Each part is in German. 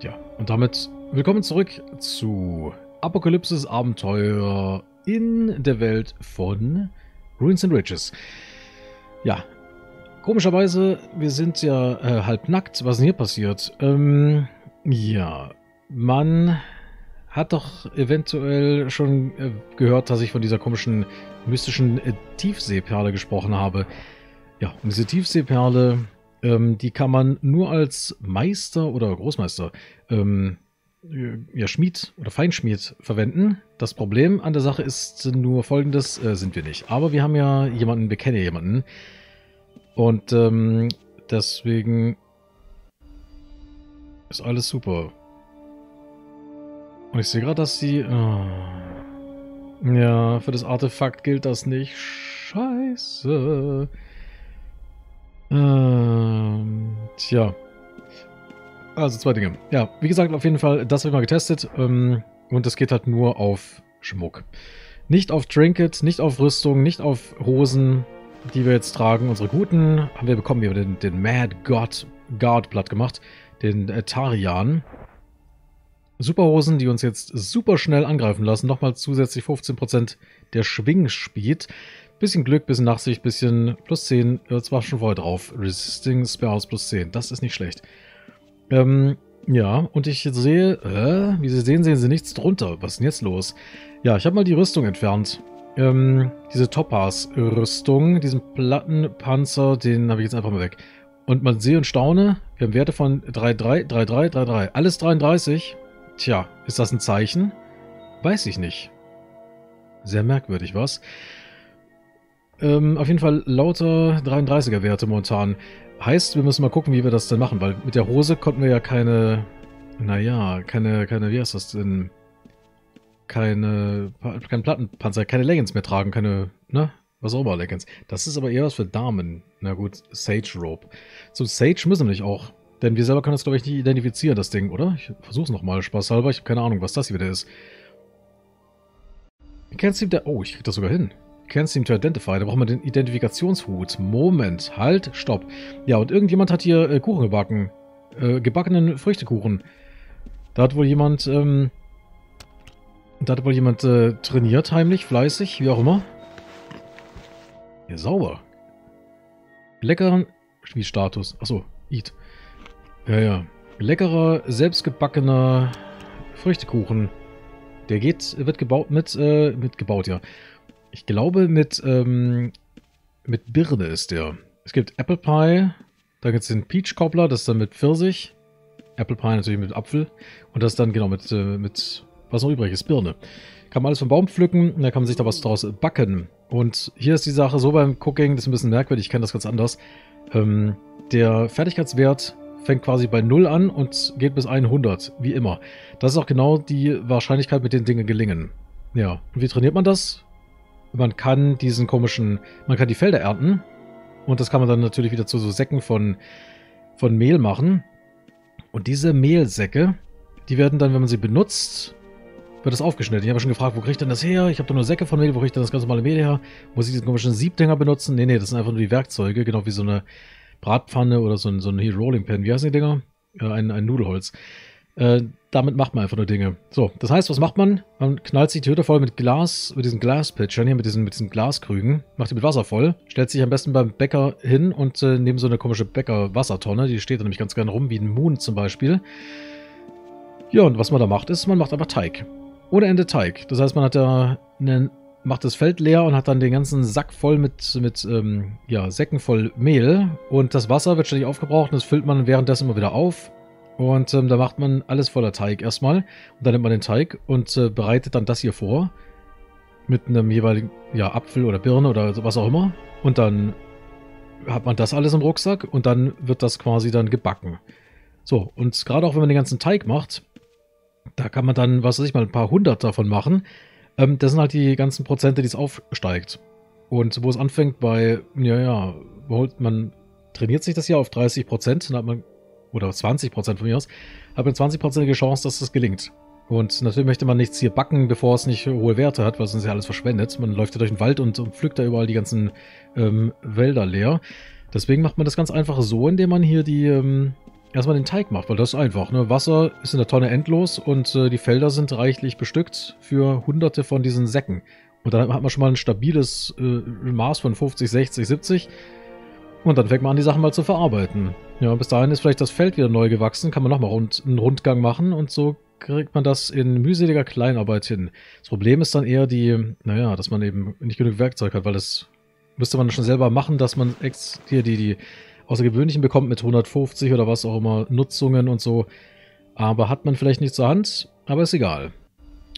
Ja, und damit willkommen zurück zu Apokalypsis Abenteuer in der Welt von Ruins and Riches. Ja, komischerweise, wir sind ja halb nackt. Was ist denn hier passiert? Ja, man hat doch eventuell schon gehört, dass ich von dieser komischen, mystischen Tiefseeperle gesprochen habe. Ja, und diese Tiefseeperle, die kann man nur als Meister oder Großmeister, ja, Schmied oder Feinschmied verwenden. Das Problem an der Sache ist nur folgendes, sind wir nicht. Aber wir haben ja jemanden, wir kennen ja jemanden. Und deswegen ist alles super. Und ich sehe gerade, dass sie... Oh. Ja, für das Artefakt gilt das nicht. Scheiße. Tja. Also zwei Dinge. Ja, wie gesagt, auf jeden Fall, das habe ich mal getestet. Und das geht halt nur auf Schmuck. Nicht auf Trinket, nicht auf Rüstung, nicht auf Hosen, die wir jetzt tragen. Unsere guten haben wir bekommen. Wir haben den Mad God Guard platt gemacht. Den Etarian Super Hosen, die uns jetzt super schnell angreifen lassen. Nochmal zusätzlich 15% der Schwingspeed. Bisschen Glück, bisschen Nachsicht, bisschen plus 10. Das war schon vorher drauf. Resisting Spells plus 10. Das ist nicht schlecht. Ja, und ich sehe... wie Sie sehen, Sie nichts drunter. Was ist denn jetzt los? Ja, ich habe mal die Rüstung entfernt. Diese Topaz-Rüstung, diesen Plattenpanzer, den habe ich jetzt einfach mal weg. Und man sehe und staune, wir haben Werte von 3,3, 3,3, 3,3. Alles 33. Tja, ist das ein Zeichen? Weiß ich nicht. Sehr merkwürdig, was? Auf jeden Fall lauter 33er-Werte momentan. Heißt, wir müssen mal gucken, wie wir das denn machen, weil mit der Hose konnten wir ja keine... Naja, keine wie heißt das denn? Kein Plattenpanzer, keine Leggings mehr tragen, keine... Ne? Was auch immer, Leggings. Das ist aber eher was für Damen. Na gut, Sage Rope. Zum Sage müssen wir nicht auch. Denn wir selber können das, glaube ich, nicht identifizieren, das Ding, oder? Ich versuch's nochmal, spaßhalber. Ich habe keine Ahnung, was das hier wieder ist. Oh, ich krieg das sogar hin. Can't seem to identify. Da brauchen wir den Identifikationshut. Moment, halt, stopp. Ja, und irgendjemand hat hier Kuchen gebacken. Gebackenen Früchtekuchen. Da hat wohl jemand trainiert, heimlich, fleißig, wie auch immer. Ja, sauber. Leckeren Spielstatus. Achso, Eat. Ja, ja. Leckerer, selbstgebackener Früchtekuchen. Der wird gebaut mit, ich glaube mit Birne ist der. Es gibt Apple Pie, dann gibt es den Peach Cobbler, das ist dann mit Pfirsich. Apple Pie natürlich mit Apfel. Und das dann genau mit was noch übrig ist, Birne. Kann man alles vom Baum pflücken und da kann man sich da was draus backen. Und hier ist die Sache so beim Cooking, das ist ein bisschen merkwürdig, ich kenne das ganz anders. Der Fertigkeitswert fängt quasi bei 0 an und geht bis 100, wie immer. Das ist auch genau die Wahrscheinlichkeit, mit denen Dinge gelingen. Ja, und wie trainiert man das? Man kann die Felder ernten und das kann man dann natürlich wieder zu so Säcken von Mehl machen. Und diese Mehlsäcke, die werden dann, wenn man sie benutzt, wird das aufgeschnitten. Ich habe schon gefragt, wo kriege ich denn das her? Ich habe doch nur Säcke von Mehl, wo kriege ich denn das ganz normale Mehl her? Muss ich diesen komischen Siebdänger benutzen? Nee, nee, das sind einfach nur die Werkzeuge, genau wie so eine Bratpfanne oder so ein hier Rolling Pin. Wie heißt die Dinger? Ein Nudelholz. Damit macht man einfach nur Dinge. So, das heißt, was macht man? Man knallt sich die Hütte voll mit Glas, mit diesen Glaspitchern hier, mit diesen Glaskrügen, macht die mit Wasser voll, stellt sich am besten beim Bäcker hin und neben so eine komische Bäcker-Wassertonne, die steht da nämlich ganz gerne rum, wie ein Moon zum Beispiel. Ja, und was man da macht, ist, man macht einfach Teig. Ohne Ende Teig. Das heißt, man hat da macht das Feld leer und hat dann den ganzen Sack voll mit Säcken voll Mehl und das Wasser wird ständig aufgebraucht und das füllt man währenddessen immer wieder auf. Und da macht man alles voller Teig erstmal. Und dann nimmt man den Teig und bereitet dann das hier vor. Mit einem jeweiligen Apfel oder Birne oder was auch immer. Und dann hat man das alles im Rucksack und dann wird das quasi dann gebacken. So, und gerade auch wenn man den ganzen Teig macht, da kann man dann, was weiß ich mal, ein paar hundert davon machen. Das sind halt die ganzen Prozente, die es aufsteigt. Und wo es anfängt bei, man trainiert sich das hier auf 30%, dann hat man... Oder 20% von mir aus, habe eine 20%ige Chance, dass das gelingt. Und natürlich möchte man nichts hier backen, bevor es nicht hohe Werte hat, weil sonst ist ja alles verschwendet. Man läuft ja durch den Wald und pflückt da überall die ganzen Wälder leer. Deswegen macht man das ganz einfach so, indem man hier erstmal den Teig macht, weil das ist einfach. Ne? Wasser ist in der Tonne endlos und die Felder sind reichlich bestückt für hunderte von diesen Säcken. Und dann hat man schon mal ein stabiles Maß von 50, 60, 70. Und dann fängt man an, die Sachen mal zu verarbeiten. Ja, bis dahin ist vielleicht das Feld wieder neu gewachsen, kann man nochmal einen Rundgang machen und so kriegt man das in mühseliger Kleinarbeit hin. Das Problem ist dann eher die, naja, dass man eben nicht genug Werkzeug hat, weil das müsste man schon selber machen, dass man hier die Außergewöhnlichen bekommt mit 150 oder was auch immer, Nutzungen und so. Aber hat man vielleicht nicht zur Hand, aber ist egal.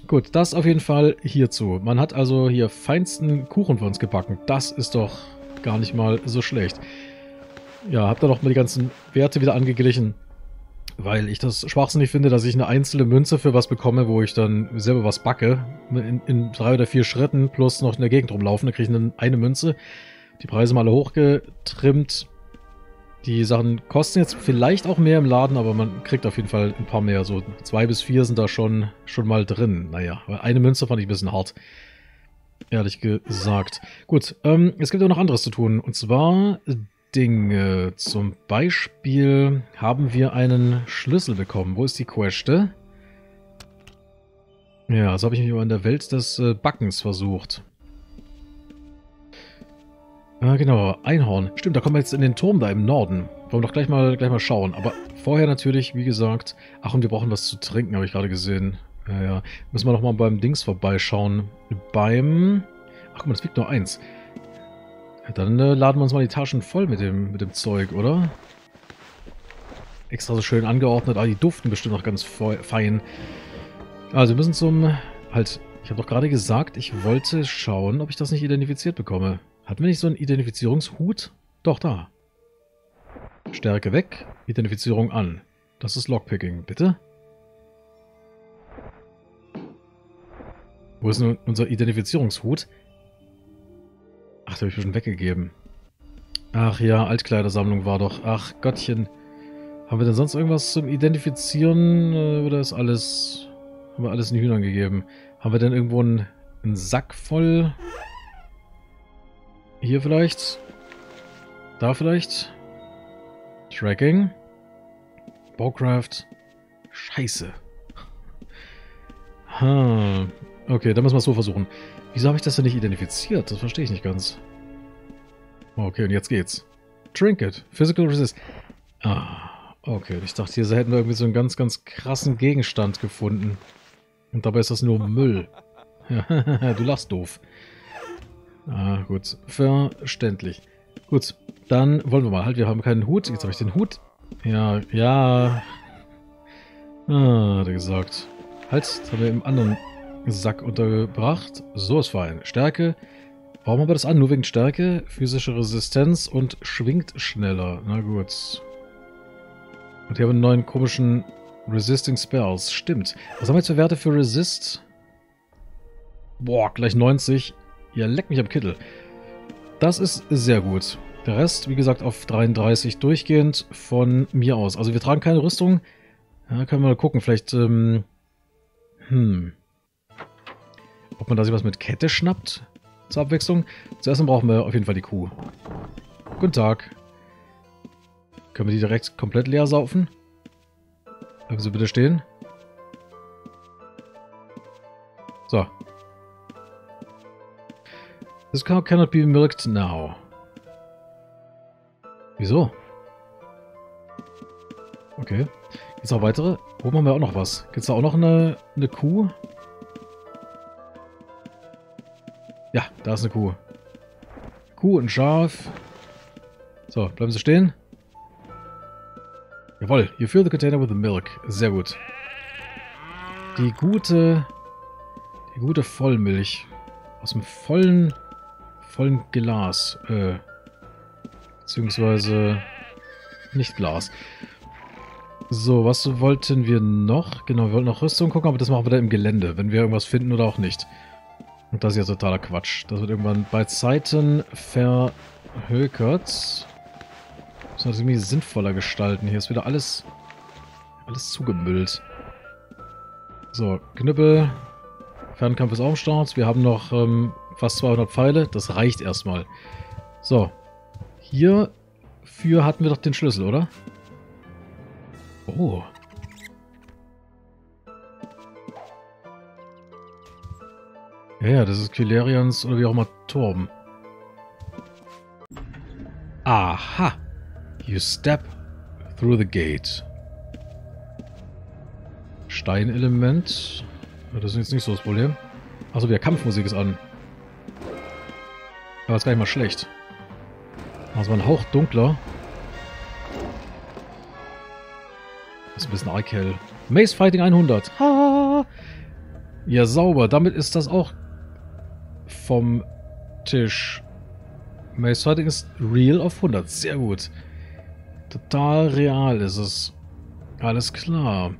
Gut, das auf jeden Fall hierzu. Man hat also hier feinsten Kuchen für uns gebacken. Das ist doch gar nicht mal so schlecht. Ja, hab da noch mal die ganzen Werte wieder angeglichen, weil ich das schwachsinnig finde, dass ich eine einzelne Münze für was bekomme, wo ich dann selber was backe. In 3 oder 4 Schritten plus noch in der Gegend rumlaufen. Da kriege ich dann eine Münze. Die Preise mal alle hochgetrimmt. Die Sachen kosten jetzt vielleicht auch mehr im Laden, aber man kriegt auf jeden Fall ein paar mehr. So 2 bis 4 sind da schon mal drin. Naja, weil eine Münze fand ich ein bisschen hart. Ehrlich gesagt. Gut, es gibt auch noch anderes zu tun. Und zwar Dinge. Zum Beispiel haben wir einen Schlüssel bekommen. Wo ist die Queste? Ja, so habe ich mich mal in der Welt des Backens versucht. Genau, Einhorn. Stimmt, da kommen wir jetzt in den Turm da im Norden. Wollen wir doch gleich mal schauen. Aber vorher natürlich, wie gesagt... Ach, und wir brauchen was zu trinken, habe ich gerade gesehen. Ja, müssen wir nochmal beim Dings vorbeischauen. Ach guck mal, es liegt nur 1. Ja, dann laden wir uns mal die Taschen voll mit dem Zeug, oder? Extra so schön angeordnet. Ah, die duften bestimmt noch ganz fein. Also wir müssen zum... Halt, ich habe doch gerade gesagt, ich wollte schauen, ob ich das nicht identifiziert bekomme. Hatten wir nicht so einen Identifizierungshut? Doch, da. Stärke weg, Identifizierung an. Das ist Lockpicking, bitte. Wo ist denn unser Identifizierungshut? Ach, den habe ich schon weggegeben. Ach ja, Altkleidersammlung war doch. Ach Gottchen. Haben wir denn sonst irgendwas zum Identifizieren? Oder ist alles... Haben wir alles in Hühnern gegeben? Haben wir denn irgendwo einen Sack voll? Hier vielleicht? Da vielleicht? Tracking? Bowcraft? Scheiße. Hm... Okay, dann müssen wir es so versuchen. Wieso habe ich das denn nicht identifiziert? Das verstehe ich nicht ganz. Okay, und jetzt geht's. Trinket. Physical Resist. Ah, okay. Ich dachte, hier hätten wir irgendwie so einen ganz, ganz krassen Gegenstand gefunden. Und dabei ist das nur Müll. Du lachst doof. Ah, gut. Verständlich. Gut, dann wollen wir mal. Halt, wir haben keinen Hut. Jetzt habe ich den Hut. Ja, ja. Ah, hat er gesagt. Halt, jetzt haben wir im anderen... Sack untergebracht. So ist fein. Stärke. Warum haben wir das an? Nur wegen Stärke, physische Resistenz und schwingt schneller. Na gut. Und hier haben wir einen neuen komischen Resisting Spells. Stimmt. Was haben wir jetzt für Werte für Resist? Boah, gleich 90. Ja, leck mich am Kittel. Das ist sehr gut. Der Rest, wie gesagt, auf 33 durchgehend von mir aus. Also wir tragen keine Rüstung. Ja, können wir mal gucken. Vielleicht, ob man da sich was mit Kette schnappt, zur Abwechslung. Zuerst brauchen wir auf jeden Fall die Kuh. Guten Tag. Können wir die direkt komplett leer saufen? Bleiben Sie bitte stehen. So. This cow cannot be milked now. Wieso? Okay. Gibt's noch weitere? Oben haben wir auch noch was. Gibt's da auch noch eine Kuh? Ja, da ist eine Kuh. Kuh und Schaf. So, bleiben Sie stehen. Jawohl, you fill the container with the milk. Sehr gut. Die gute Vollmilch. Aus dem vollen Glas. Beziehungsweise nicht Glas. So, was wollten wir noch? Genau, wir wollten noch Rüstung gucken, aber das machen wir dann im Gelände, wenn wir irgendwas finden oder auch nicht. Und das ist ja totaler Quatsch. Das wird irgendwann bei Zeiten verhökert. Müssen wir das irgendwie sinnvoller gestalten. Hier ist wieder alles zugemüllt. So, Knüppel. Fernkampf ist auch im Start. Wir haben noch fast 200 Pfeile. Das reicht erstmal. So. Hierfür hatten wir doch den Schlüssel, oder? Oh. Ja, das ist Kylearians oder wie auch immer Turm. Aha. You step through the gate. Steinelement. Das ist jetzt nicht so das Problem. Achso, wieder Kampfmusik ist an. Aber ist gar nicht mal schlecht. Also ein Hauch dunkler. Das ist ein bisschen arg hell. Maze Fighting 100. Ha! Ja, sauber. Damit ist das auch vom Tisch. Maze Fighting ist real auf 100. Sehr gut. Total real ist es. Alles klar.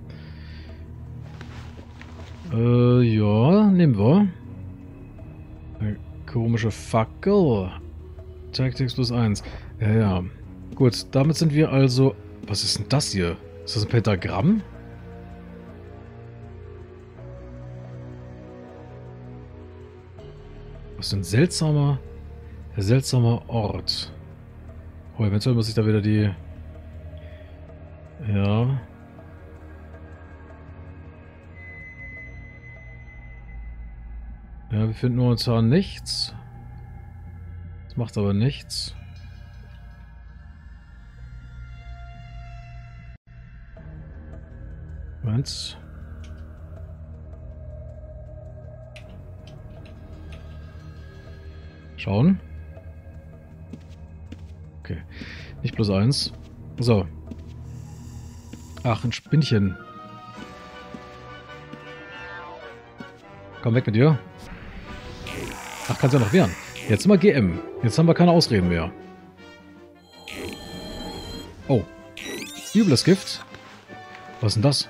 Ja, nehmen wir. Eine komische Fackel. Tactics plus 1. Ja, ja. Gut, damit sind wir also... Was ist denn das hier? Ist das ein Pentagramm? Was ist ein seltsamer Ort. Oh, eventuell muss ich da wieder die... Ja... Ja, wir finden momentan nichts. Das macht aber nichts. Moment. Schauen. Okay. Nicht bloß eins. So. Ach, ein Spinnchen. Komm weg mit dir. Ach, kannst ja noch wehren. Jetzt sind wir GM. Jetzt haben wir keine Ausreden mehr. Oh. Übles Gift. Was ist denn das?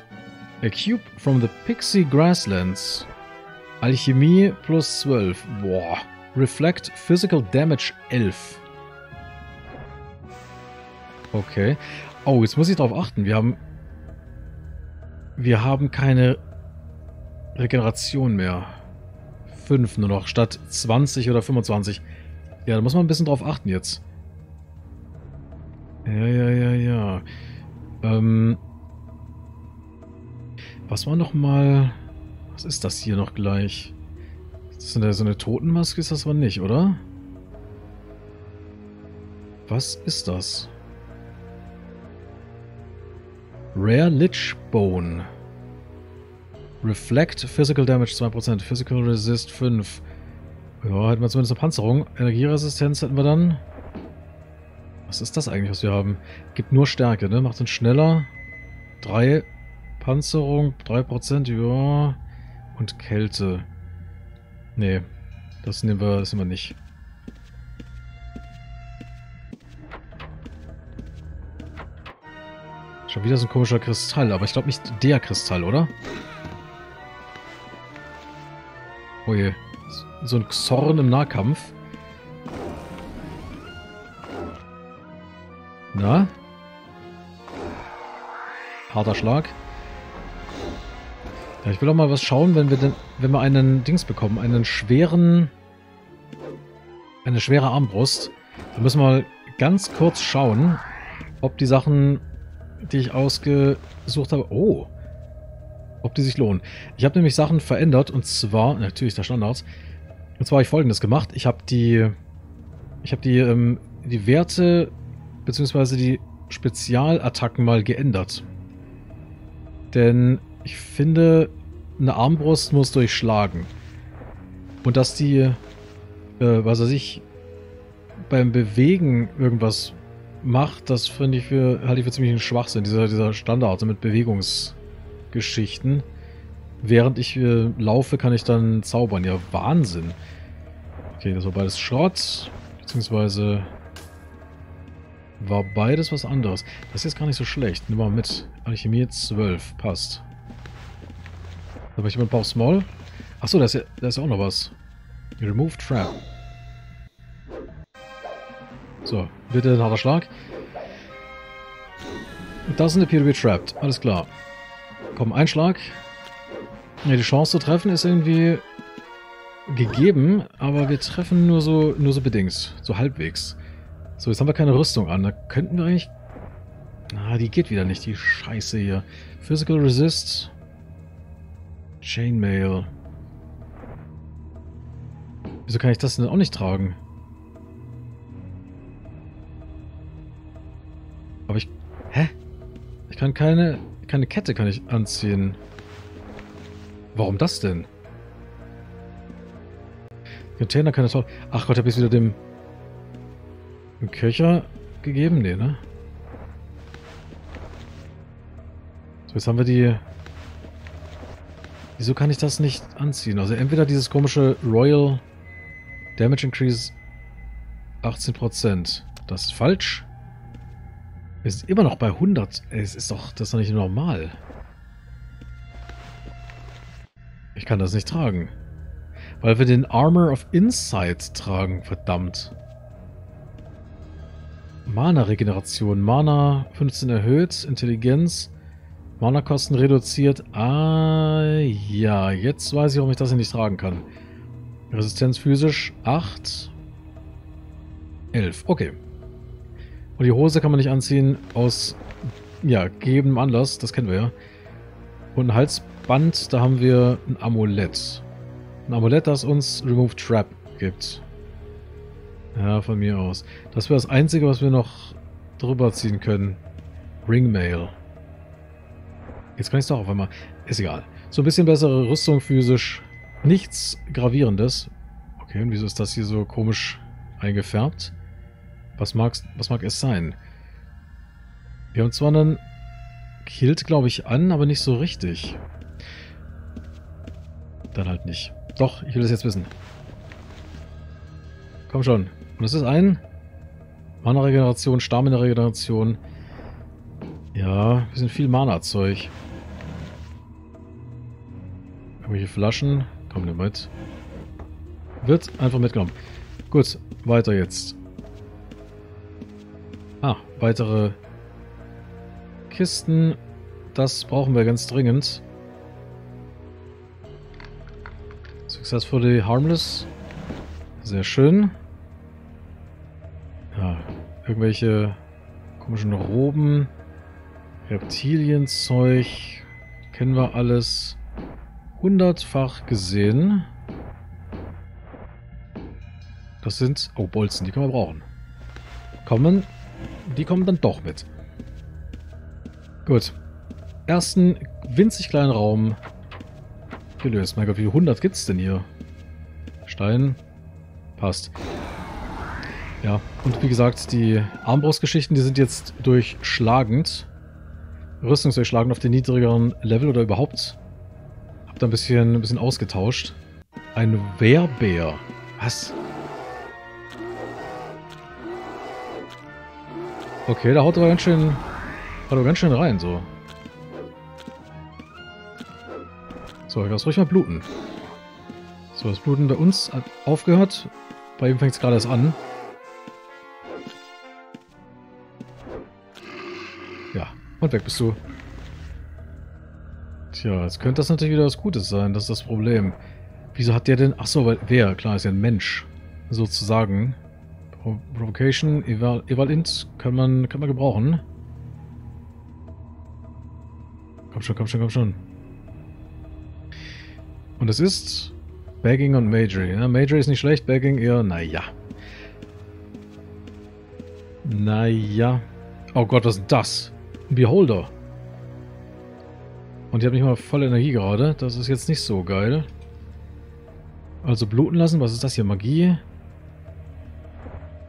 A Cube from the Pixie Grasslands. Alchemie plus 12. Boah. Reflect Physical Damage 11. Okay. Oh, jetzt muss ich darauf achten. Wir haben keine Regeneration mehr. 5 nur noch, statt 20 oder 25. Ja, da muss man ein bisschen drauf achten jetzt. Ja. Was war nochmal... Was ist das hier noch gleich? Ist das so eine Totenmaske? Ist das aber nicht, oder? Was ist das? Rare Lich Bone. Reflect, Physical Damage 2%, Physical Resist 5. Ja, hätten wir zumindest eine Panzerung. Energieresistenz hätten wir dann. Was ist das eigentlich, was wir haben? Gibt nur Stärke, ne? Macht uns schneller. 3 Panzerung, 3%, ja. Und Kälte. Nee, das nehmen wir nicht. Schon wieder so ein komischer Kristall, aber ich glaube nicht der Kristall, oder? Oh je. So ein Xorn im Nahkampf. Na? Harter Schlag. Ja, ich will auch mal was schauen, wenn wir einen Dings bekommen. Eine schwere Armbrust. Da müssen wir mal ganz kurz schauen, ob die Sachen, die ich ausgesucht habe... Oh! Ob die sich lohnen. Ich habe nämlich Sachen verändert und zwar, natürlich der Standard, und zwar habe ich Folgendes gemacht. Ich habe die Werte bzw. die Spezialattacken mal geändert. Denn ich finde, eine Armbrust muss durchschlagen. Und dass die, was weiß ich, beim Bewegen irgendwas macht, das finde ich halte ich für ziemlich einen Schwachsinn, dieser Standard mit Bewegungs... Geschichten. Während ich laufe, kann ich dann zaubern. Ja, Wahnsinn. Okay, das war beides Schrott. Beziehungsweise war beides was anderes. Das ist jetzt gar nicht so schlecht. Nimm mal mit. Alchemie 12. Passt. Da möchte ich mal ein paar aufs Maul. Achso, da ist ja auch noch was. Remove Trap. So, bitte ein harter Schlag. Das sind appear to be trapped. Alles klar. Komm, ein Schlag. Ja, die Chance zu treffen ist irgendwie gegeben, aber wir treffen nur so bedingt, so halbwegs. So, jetzt haben wir keine Rüstung an. Da könnten wir eigentlich Ah, die geht wieder nicht, die Scheiße hier. Physical Resist. Chainmail. Wieso kann ich das denn auch nicht tragen? Aber ich... Hä? Ich kann keine Kette kann ich anziehen. Warum das denn? Container kann das auch... Ach Gott, hab ich es wieder dem Köcher gegeben? Nee, ne? So, jetzt haben wir die... Wieso kann ich das nicht anziehen? Also entweder dieses komische Royal... Damage Increase 18%. Das ist falsch. Wir sind immer noch bei 100. Es ist doch, das ist doch nicht normal. Ich kann das nicht tragen. Weil wir den Armor of Insight tragen, verdammt. Mana-Regeneration. Mana 15 erhöht, Intelligenz. Mana-Kosten reduziert. Ah, ja. Jetzt weiß ich, warum ich das hier nicht tragen kann. Resistenz physisch 8, 11, okay. Und die Hose kann man nicht anziehen aus, ja, gegebenem Anlass, das kennen wir ja. Und ein Halsband, da haben wir ein Amulett. Ein Amulett, das uns Remove Trap gibt. Ja, von mir aus. Das wäre das Einzige, was wir noch drüber ziehen können. Ringmail. Jetzt kann ich es doch auf einmal, ist egal. So ein bisschen bessere Rüstung physisch. Nichts Gravierendes. Okay, und wieso ist das hier so komisch eingefärbt? Was mag es sein? Wir haben zwar einen Kilt, glaube ich, an, aber nicht so richtig. Dann halt nicht. Doch, ich will das jetzt wissen. Komm schon. Und das ist ein Mana-Regeneration, Stamina-Regeneration. Ja, wir sind viel Mana-Zeug. Irgendwelche Flaschen. Komm, nimm mit. Wird einfach mitgenommen. Gut, weiter jetzt. Ah, weitere Kisten. Das brauchen wir ganz dringend. Successfully harmless. Sehr schön. Ja, irgendwelche komischen Roben. Reptilienzeug. Kennen wir alles. 100-fach gesehen. Das sind... Oh, Bolzen, die können wir brauchen. Kommen... Die kommen dann doch mit. Gut. Ersten winzig kleinen Raum gelöst. Mein Gott, wie viel 100 gibt's denn hier? Stein. Passt. Ja, und wie gesagt, die Armbrustgeschichten, die sind jetzt durchschlagend. Rüstungsdurchschlagend auf den niedrigeren Level oder überhaupt... ein bisschen ausgetauscht. Ein Wehrbär. Was? Okay, da haut er ganz schön rein, so. So, ich lass ruhig mal bluten. So, das Bluten bei uns hat aufgehört. Bei ihm fängt es gerade erst an. Ja, und weg bist du. Tja, jetzt könnte das natürlich wieder was Gutes sein, das ist das Problem. Wieso hat der denn... Achso, weil wer? Klar, ist ja ein Mensch, sozusagen. Provocation, Evalint kann man gebrauchen. Komm schon, komm schon, komm schon. Und es ist Bagging und Major. Ja, Major ist nicht schlecht, Bagging eher, naja. Naja. Oh Gott, was ist das? Ein Beholder. Und ich habe nicht mal volle Energie gerade. Das ist jetzt nicht so geil. Also bluten lassen. Was ist das hier? Magie?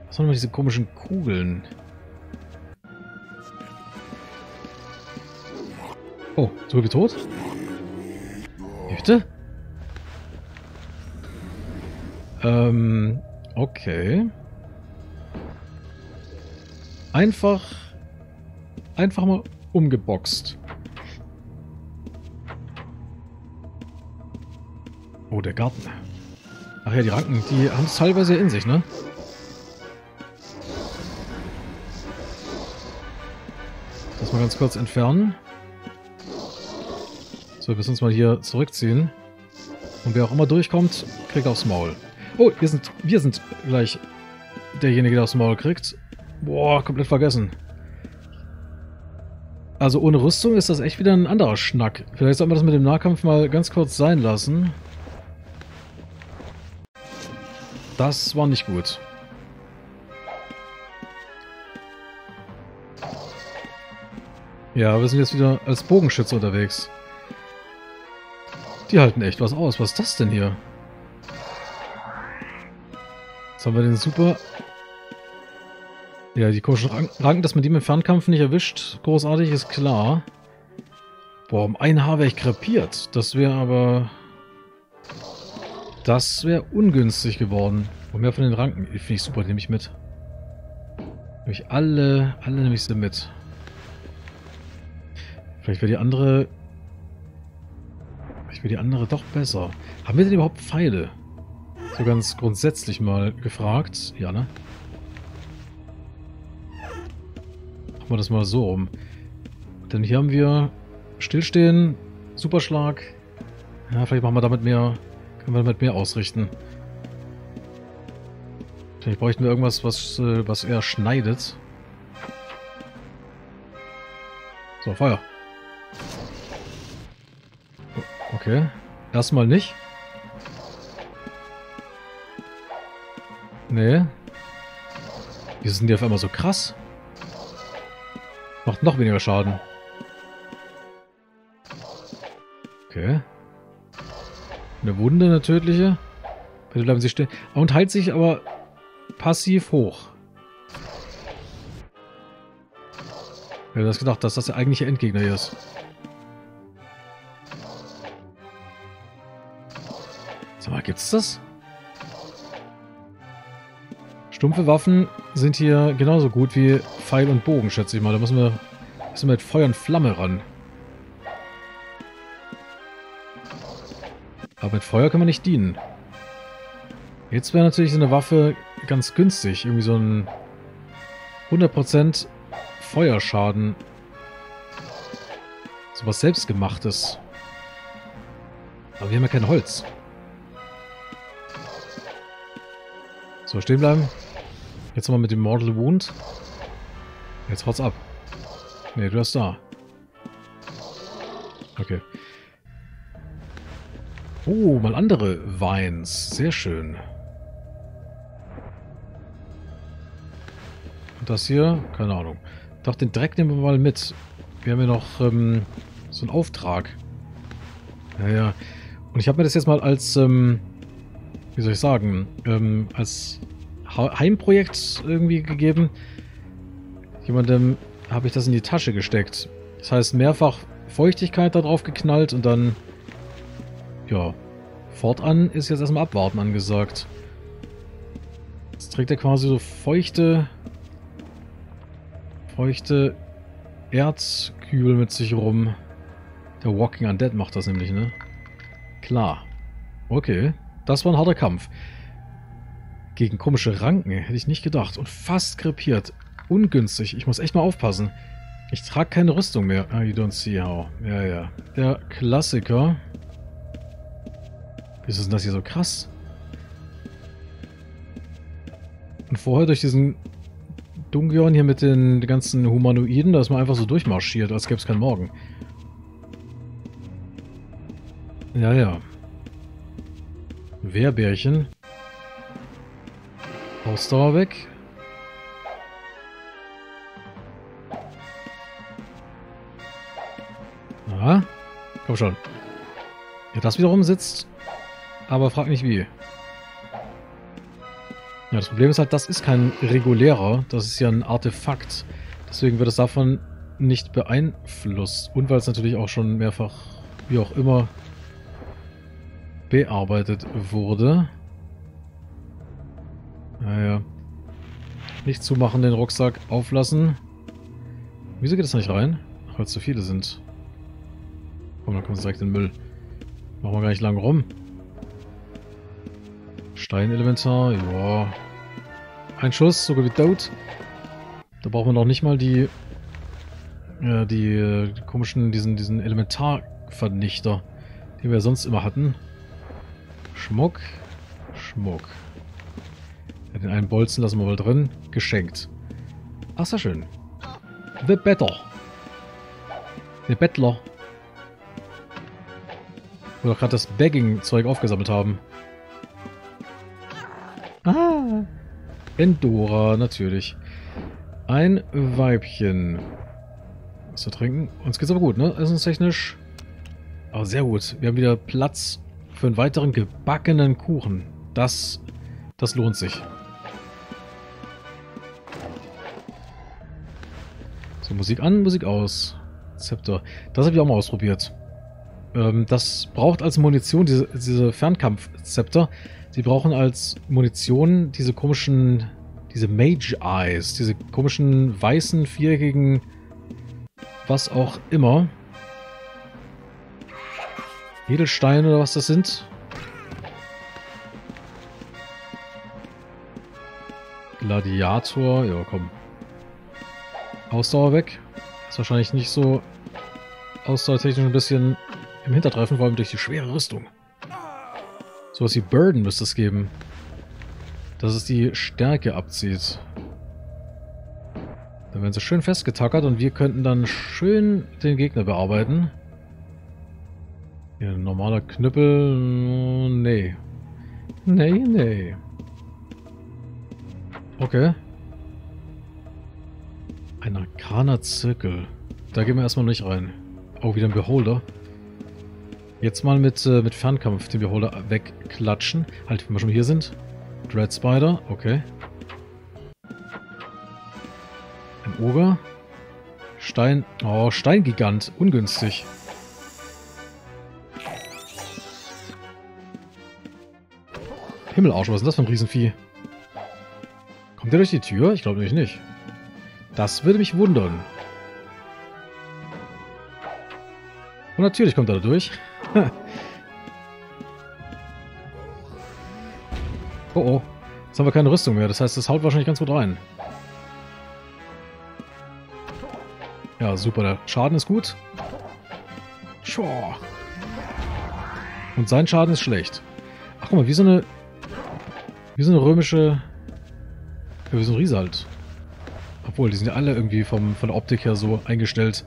Was sind denn diese komischen Kugeln? Oh, so gut wie tot? Bitte? Okay. Einfach mal umgeboxt. Oh, der Garten. Ach ja, die Ranken, die haben es teilweise in sich, ne? Das mal ganz kurz entfernen. So, wir müssen uns mal hier zurückziehen. Und wer auch immer durchkommt, kriegt aufs Maul. Oh, wir sind gleich derjenige, der aufs Maul kriegt. Boah, komplett vergessen. Also ohne Rüstung ist das echt wieder ein anderer Schnack. Vielleicht sollten wir das mit dem Nahkampf mal ganz kurz sein lassen. Das war nicht gut. Ja, wir sind jetzt wieder als Bogenschütze unterwegs. Die halten echt was aus. Was ist das denn hier? Jetzt haben wir den super... Ja, die komischen Ranken, dass man die im Fernkampf nicht erwischt, großartig, ist klar. Boah, um ein Haar wäre ich krepiert. Das wäre aber... Das wäre ungünstig geworden. Und mehr von den Ranken. Finde ich super, nehme ich mit. Nehme ich alle nehme ich sie mit. Vielleicht wäre die andere... Vielleicht wäre die andere doch besser. Haben wir denn überhaupt Pfeile? So ganz grundsätzlich mal gefragt. Ja, ne? Machen wir das mal so rum. Denn hier haben wir Stillstehen, Superschlag. Ja, vielleicht machen wir damit mehr. Können wir damit mehr ausrichten. Vielleicht bräuchten wir irgendwas, was eher schneidet. So, Feuer. Okay. Erstmal nicht. Nee. Wieso sind die auf einmal so krass? Macht noch weniger Schaden. Okay. Eine Wunde, eine tödliche. Bitte bleiben Sie stehen. Und heilt sich aber passiv hoch. Ich hätte das gedacht, dass das der eigentliche Endgegner hier ist. Sag mal, gibt's das? Stumpfe Waffen sind hier genauso gut wie Pfeil und Bogen, schätze ich mal. Da müssen wir mit Feuer und Flamme ran. Aber mit Feuer kann man nicht dienen. Jetzt wäre natürlich so eine Waffe ganz günstig. Irgendwie so ein 100% Feuerschaden. So was Selbstgemachtes. Aber wir haben ja kein Holz. So, stehen bleiben. Jetzt nochmal mit dem Mortal Wound. Jetzt haut's ab. Ne, du hast da. Okay. Oh, mal andere Weins. Sehr schön. Und das hier? Keine Ahnung. Doch, den Dreck nehmen wir mal mit. Wir haben ja noch so einen Auftrag. Naja. Und ich habe mir das jetzt mal als, wie soll ich sagen, als Heimprojekt irgendwie gegeben. Jemandem habe ich das in die Tasche gesteckt. Das heißt, mehrfach Feuchtigkeit da drauf geknallt und dann... Ja, fortan ist jetzt erstmal abwarten angesagt. Jetzt trägt er quasi so feuchte Erzkübel mit sich rum. Der Walking Undead macht das nämlich, ne? Klar. Okay, das war ein harter Kampf. Gegen komische Ranken, hätte ich nicht gedacht. Und fast krepiert. Ungünstig. Ich muss echt mal aufpassen. Ich trage keine Rüstung mehr. Ah, you don't see how. Ja, ja. Der Klassiker... Wieso ist denn das hier so krass? Und vorher durch diesen Dungeon hier mit den ganzen Humanoiden, da ist man einfach so durchmarschiert, als gäbe es keinen Morgen. Ja, ja. Wehrbärchen. Ausdauer weg. Aha. Komm schon. Ja, das wiederum sitzt... Aber frag nicht wie. Ja, das Problem ist halt, das ist kein regulärer. Das ist ja ein Artefakt. Deswegen wird es davon nicht beeinflusst. Und weil es natürlich auch schon mehrfach, wie auch immer, bearbeitet wurde. Naja. Nicht zumachen, den Rucksack auflassen. Wieso geht das nicht rein? Ach, weil es zu viele sind. Komm, dann kommt es direkt in den Müll. Machen wir gar nicht lange rum. Steinelementar, ja. Ein Schuss, sogar wie tot. Da braucht man doch nicht mal die komischen, diesen Elementarvernichter, den wir sonst immer hatten. Schmuck, Schmuck. Ja, den einen Bolzen lassen wir mal drin. Geschenkt. Ach, sehr schön. The Better. Der Bettler. Wo wir gerade das Bagging-Zeug aufgesammelt haben. Ah. Endora, natürlich. Ein Weibchen. Was zu trinken. Uns geht's aber gut, ne? Essenstechnisch. Aber sehr gut. Wir haben wieder Platz für einen weiteren gebackenen Kuchen. Das lohnt sich. So, Musik an, Musik aus. Zepter. Das habe ich auch mal ausprobiert. Das braucht als Munition diese Fernkampf-Zepter. Sie brauchen als Munition diese komischen, diese Mage-Eyes, diese komischen weißen, viereckigen, was auch immer. Edelsteine oder was das sind. Gladiator, ja komm. Ausdauer weg. Ist wahrscheinlich nicht so ausdauertechnisch ein bisschen im Hintertreffen, vor allem durch die schwere Rüstung. Sowas wie Burden müsste es geben. Dass es die Stärke abzieht. Dann werden sie schön festgetackert und wir könnten dann schön den Gegner bearbeiten. Hier ein normaler Knüppel. Nee. Nee, nee. Okay. Ein arkaner Zirkel. Da gehen wir erstmal nicht rein. Auch wieder ein Beholder. Jetzt mal mit Fernkampf den Beholder wegklatschen. Halt, wenn wir schon hier sind. Dread Spider, okay. Ein Ogre. Stein. Oh, Steingigant. Ungünstig. Himmelarsch, was ist denn das für ein Riesenvieh? Kommt der durch die Tür? Ich glaube nämlich nicht. Das würde mich wundern. Und natürlich kommt er da durch. Oh oh. Jetzt haben wir keine Rüstung mehr. Das heißt, das haut wahrscheinlich ganz gut rein. Ja, super. Der Schaden ist gut. Und sein Schaden ist schlecht. Ach, guck mal, wie so eine römische... Ja, wie so ein Riese halt. Obwohl, die sind ja alle irgendwie von der Optik her so eingestellt.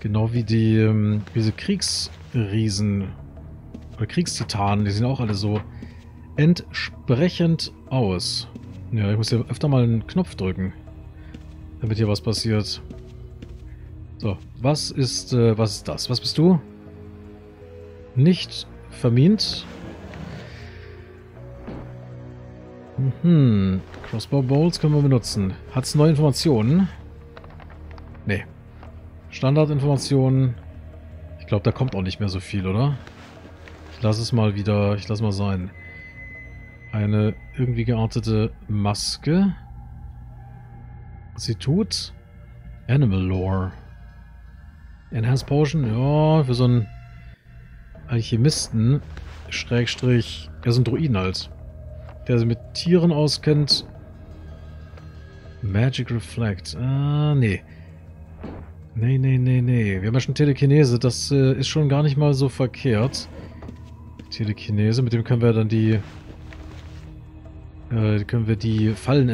Genau wie diese Kriegsriesen oder Kriegstitanen, die sehen auch alle so entsprechend aus. Ja, ich muss hier öfter mal einen Knopf drücken, damit hier was passiert. So, was ist das? Was bist du? Nicht vermint. Mhm. Crossbow Bolts können wir benutzen. Hat es neue Informationen? Nee. Standardinformationen. Ich glaube, da kommt auch nicht mehr so viel, oder? Ich lasse es mal wieder. Ich lasse mal sein. Eine irgendwie geartete Maske. Sie tut Animal Lore. Enhanced Potion. Ja, für so einen Alchemisten. Schrägstrich. Ja, so einen Druiden halt. Der sich mit Tieren auskennt. Magic Reflect. Ah, nee. Nee, nee, nee, nee. Wir haben ja schon Telekinese. Das ist schon gar nicht mal so verkehrt. Telekinese. Mit dem können wir dann die Fallen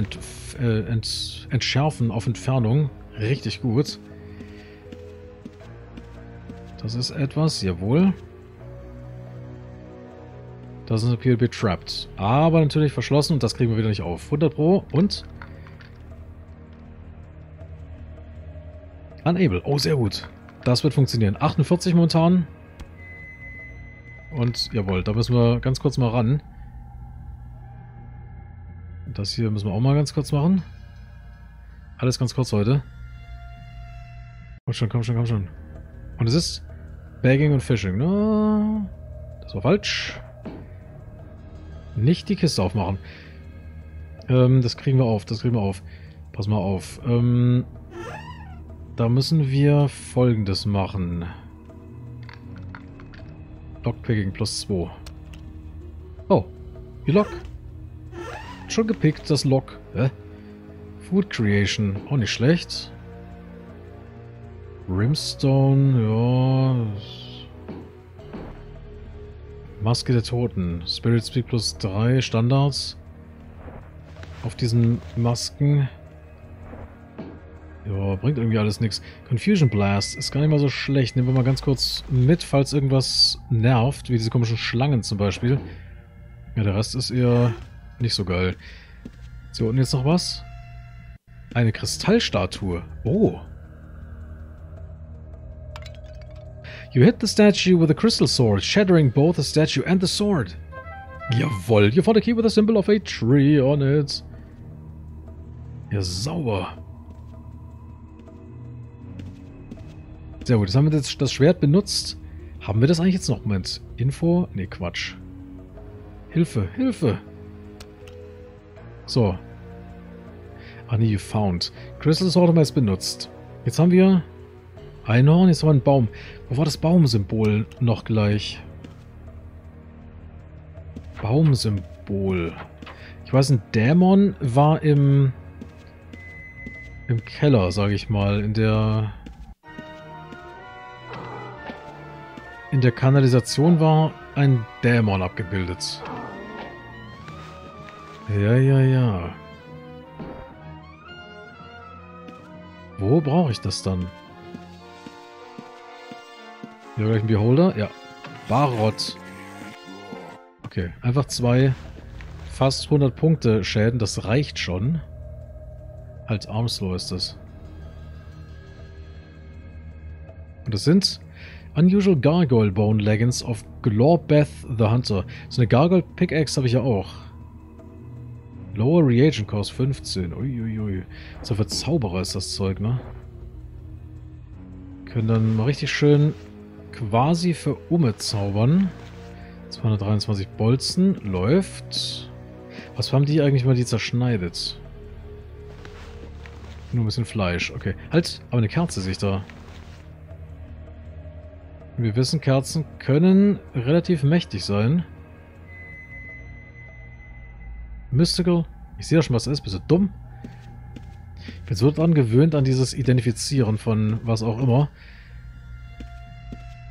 entschärfen auf Entfernung. Richtig gut. Das ist etwas. Jawohl. Das ist appeal betrapped. Aber natürlich verschlossen und das kriegen wir wieder nicht auf. 100 Pro und... Unable. Oh, sehr gut. Das wird funktionieren. 48 momentan. Und jawohl, da müssen wir ganz kurz mal ran. Das hier müssen wir auch mal ganz kurz machen. Alles ganz kurz heute. Komm schon, komm schon, komm schon. Und es ist Bagging und Fishing. No, das war falsch. Nicht die Kiste aufmachen. Das kriegen wir auf, das kriegen wir auf. Pass mal auf. Da müssen wir Folgendes machen. Lockpicking plus 2. Oh, die Lock. Schon gepickt, das Lock. Hä? Food Creation, auch nicht schlecht. Brimstone, ja... Maske der Toten. Spirit Speak plus 3 Standards. Auf diesen Masken. Ja, bringt irgendwie alles nichts. Confusion Blast ist gar nicht mal so schlecht. Nehmen wir mal ganz kurz mit, falls irgendwas nervt, wie diese komischen Schlangen zum Beispiel. Ja, der Rest ist eher nicht so geil. So, und jetzt noch was? Eine Kristallstatue. Oh. You hit the statue with a crystal sword, shattering both the statue and the sword. Jawohl, you found a key with a symbol of a tree on it. Ja, sauber. Sehr gut, jetzt haben wir jetzt das Schwert benutzt. Haben wir das eigentlich jetzt noch? Moment. Info? Ne, Quatsch. Hilfe, Hilfe. So. Ah ne, you found. Crystal Sword haben wir jetzt benutzt. Jetzt haben wir Einhorn, jetzt haben wir einen Baum. Wo war das Baumsymbol noch gleich? Baumsymbol. Ich weiß, ein Dämon war im Keller, sage ich mal. In der Kanalisation war ein Dämon abgebildet. Ja, ja, ja. Wo brauche ich das dann? Hier gleich ein Beholder? Ja. Barot. Okay, einfach zwei fast 100 Punkte Schäden, das reicht schon. Halt Armslow ist das. Und das sind Unusual Gargoyle Bone Leggings of Glorbeth the Hunter. So eine Gargoyle Pickaxe habe ich ja auch. Lower Reagent Cost 15. Uiuiui. So für Zauberer ist das Zeug, ne? Können dann mal richtig schön quasi für Umme zaubern. 223 Bolzen. Läuft. Was haben die eigentlich mal, die zerschneidet? Nur ein bisschen Fleisch. Okay. Halt, aber eine Kerze sehe ich da. Wir wissen, Kerzen können relativ mächtig sein. Mystical. Ich sehe ja schon, was das ist. Bist du dumm? Ich bin so dran gewöhnt an dieses Identifizieren von was auch immer.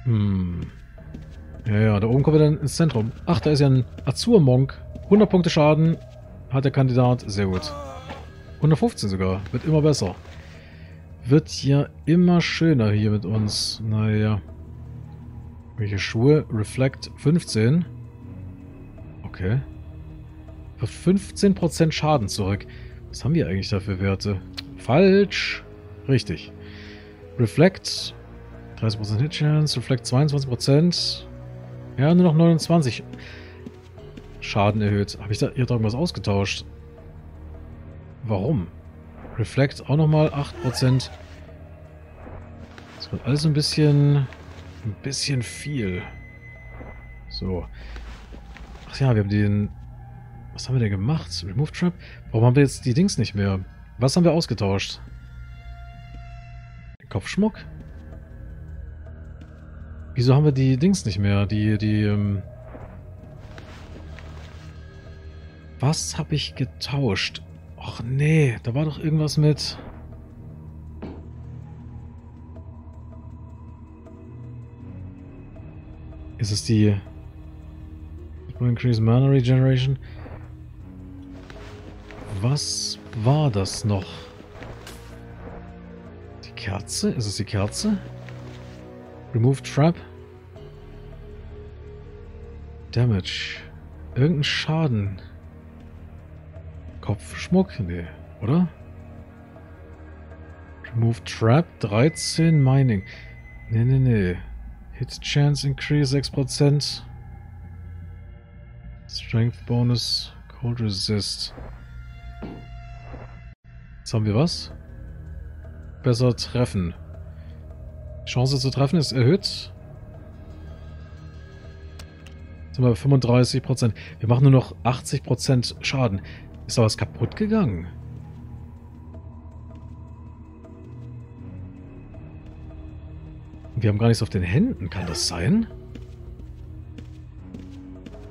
Hm. Ja, ja, da oben kommen wir dann ins Zentrum. Ach, da ist ja ein Azur-Monk. 100 Punkte Schaden hat der Kandidat. Sehr gut. 115 sogar. Wird immer besser. Wird ja immer schöner hier mit uns. Naja. Welche Schuhe? Reflect 15. Okay. Für 15% Schaden zurück. Was haben wir eigentlich da für Werte? Falsch. Richtig. Reflect 30% Hitchance, Reflect 22%. Ja, nur noch 29 Schaden erhöht. Habe ich da irgendwas ausgetauscht? Warum? Reflect auch nochmal 8%. Das wird alles ein bisschen viel. So. Ach ja, wir haben den... Was haben wir denn gemacht? Remove Trap? Warum haben wir jetzt die Dings nicht mehr? Was haben wir ausgetauscht? Den Kopfschmuck? Wieso haben wir die Dings nicht mehr? Was habe ich getauscht? Och nee, da war doch irgendwas mit... Ist es die... Increase Mana Regeneration? Was war das noch? Die Kerze? Ist es die Kerze? Remove Trap? Damage. Irgendein Schaden. Kopfschmuck? Nee, oder? Remove Trap? 13 Mining. Nee, nee, nee. Hit Chance Increase 6%. Strength Bonus. Cold Resist. Jetzt haben wir was? Besser treffen. Chance zu treffen ist erhöht. Jetzt haben wir 35%. Wir machen nur noch 80% Schaden. Ist da was kaputt gegangen? Wir haben gar nichts auf den Händen. Kann das sein?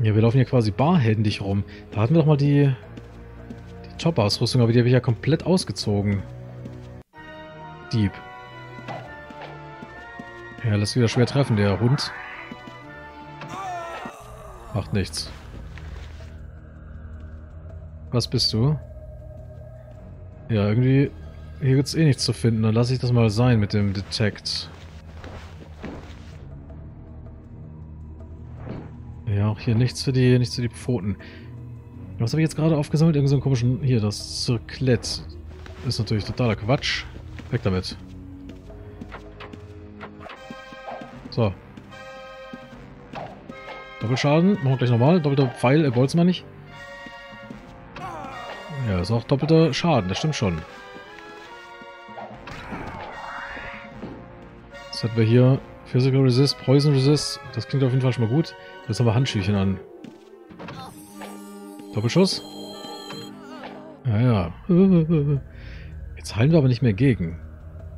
Ja, wir laufen hier quasi barhändig rum. Da hatten wir doch mal die Top-Ausrüstung, aber die habe ich ja komplett ausgezogen. Dieb. Ja, lässt wieder schwer treffen, der Hund. Macht nichts. Was bist du? Ja, irgendwie Hier gibt es eh nichts zu finden, dann lasse ich das mal sein mit dem Detect. Ja, auch hier nichts für die Pfoten. Was habe ich jetzt gerade aufgesammelt? Irgend so einen komischen... Hier, das Zirklett. Ist natürlich totaler Quatsch. Weg damit. So. Doppelschaden. Machen wir gleich nochmal. Doppelter Pfeil, wollt's mal nicht. Ja, ist auch doppelter Schaden. Das stimmt schon. Jetzt hatten wir hier Physical Resist, Poison Resist. Das klingt auf jeden Fall schon mal gut. Jetzt haben wir Handschüchen an. Doppelschuss. Naja. Ja. Jetzt heilen wir aber nicht mehr gegen.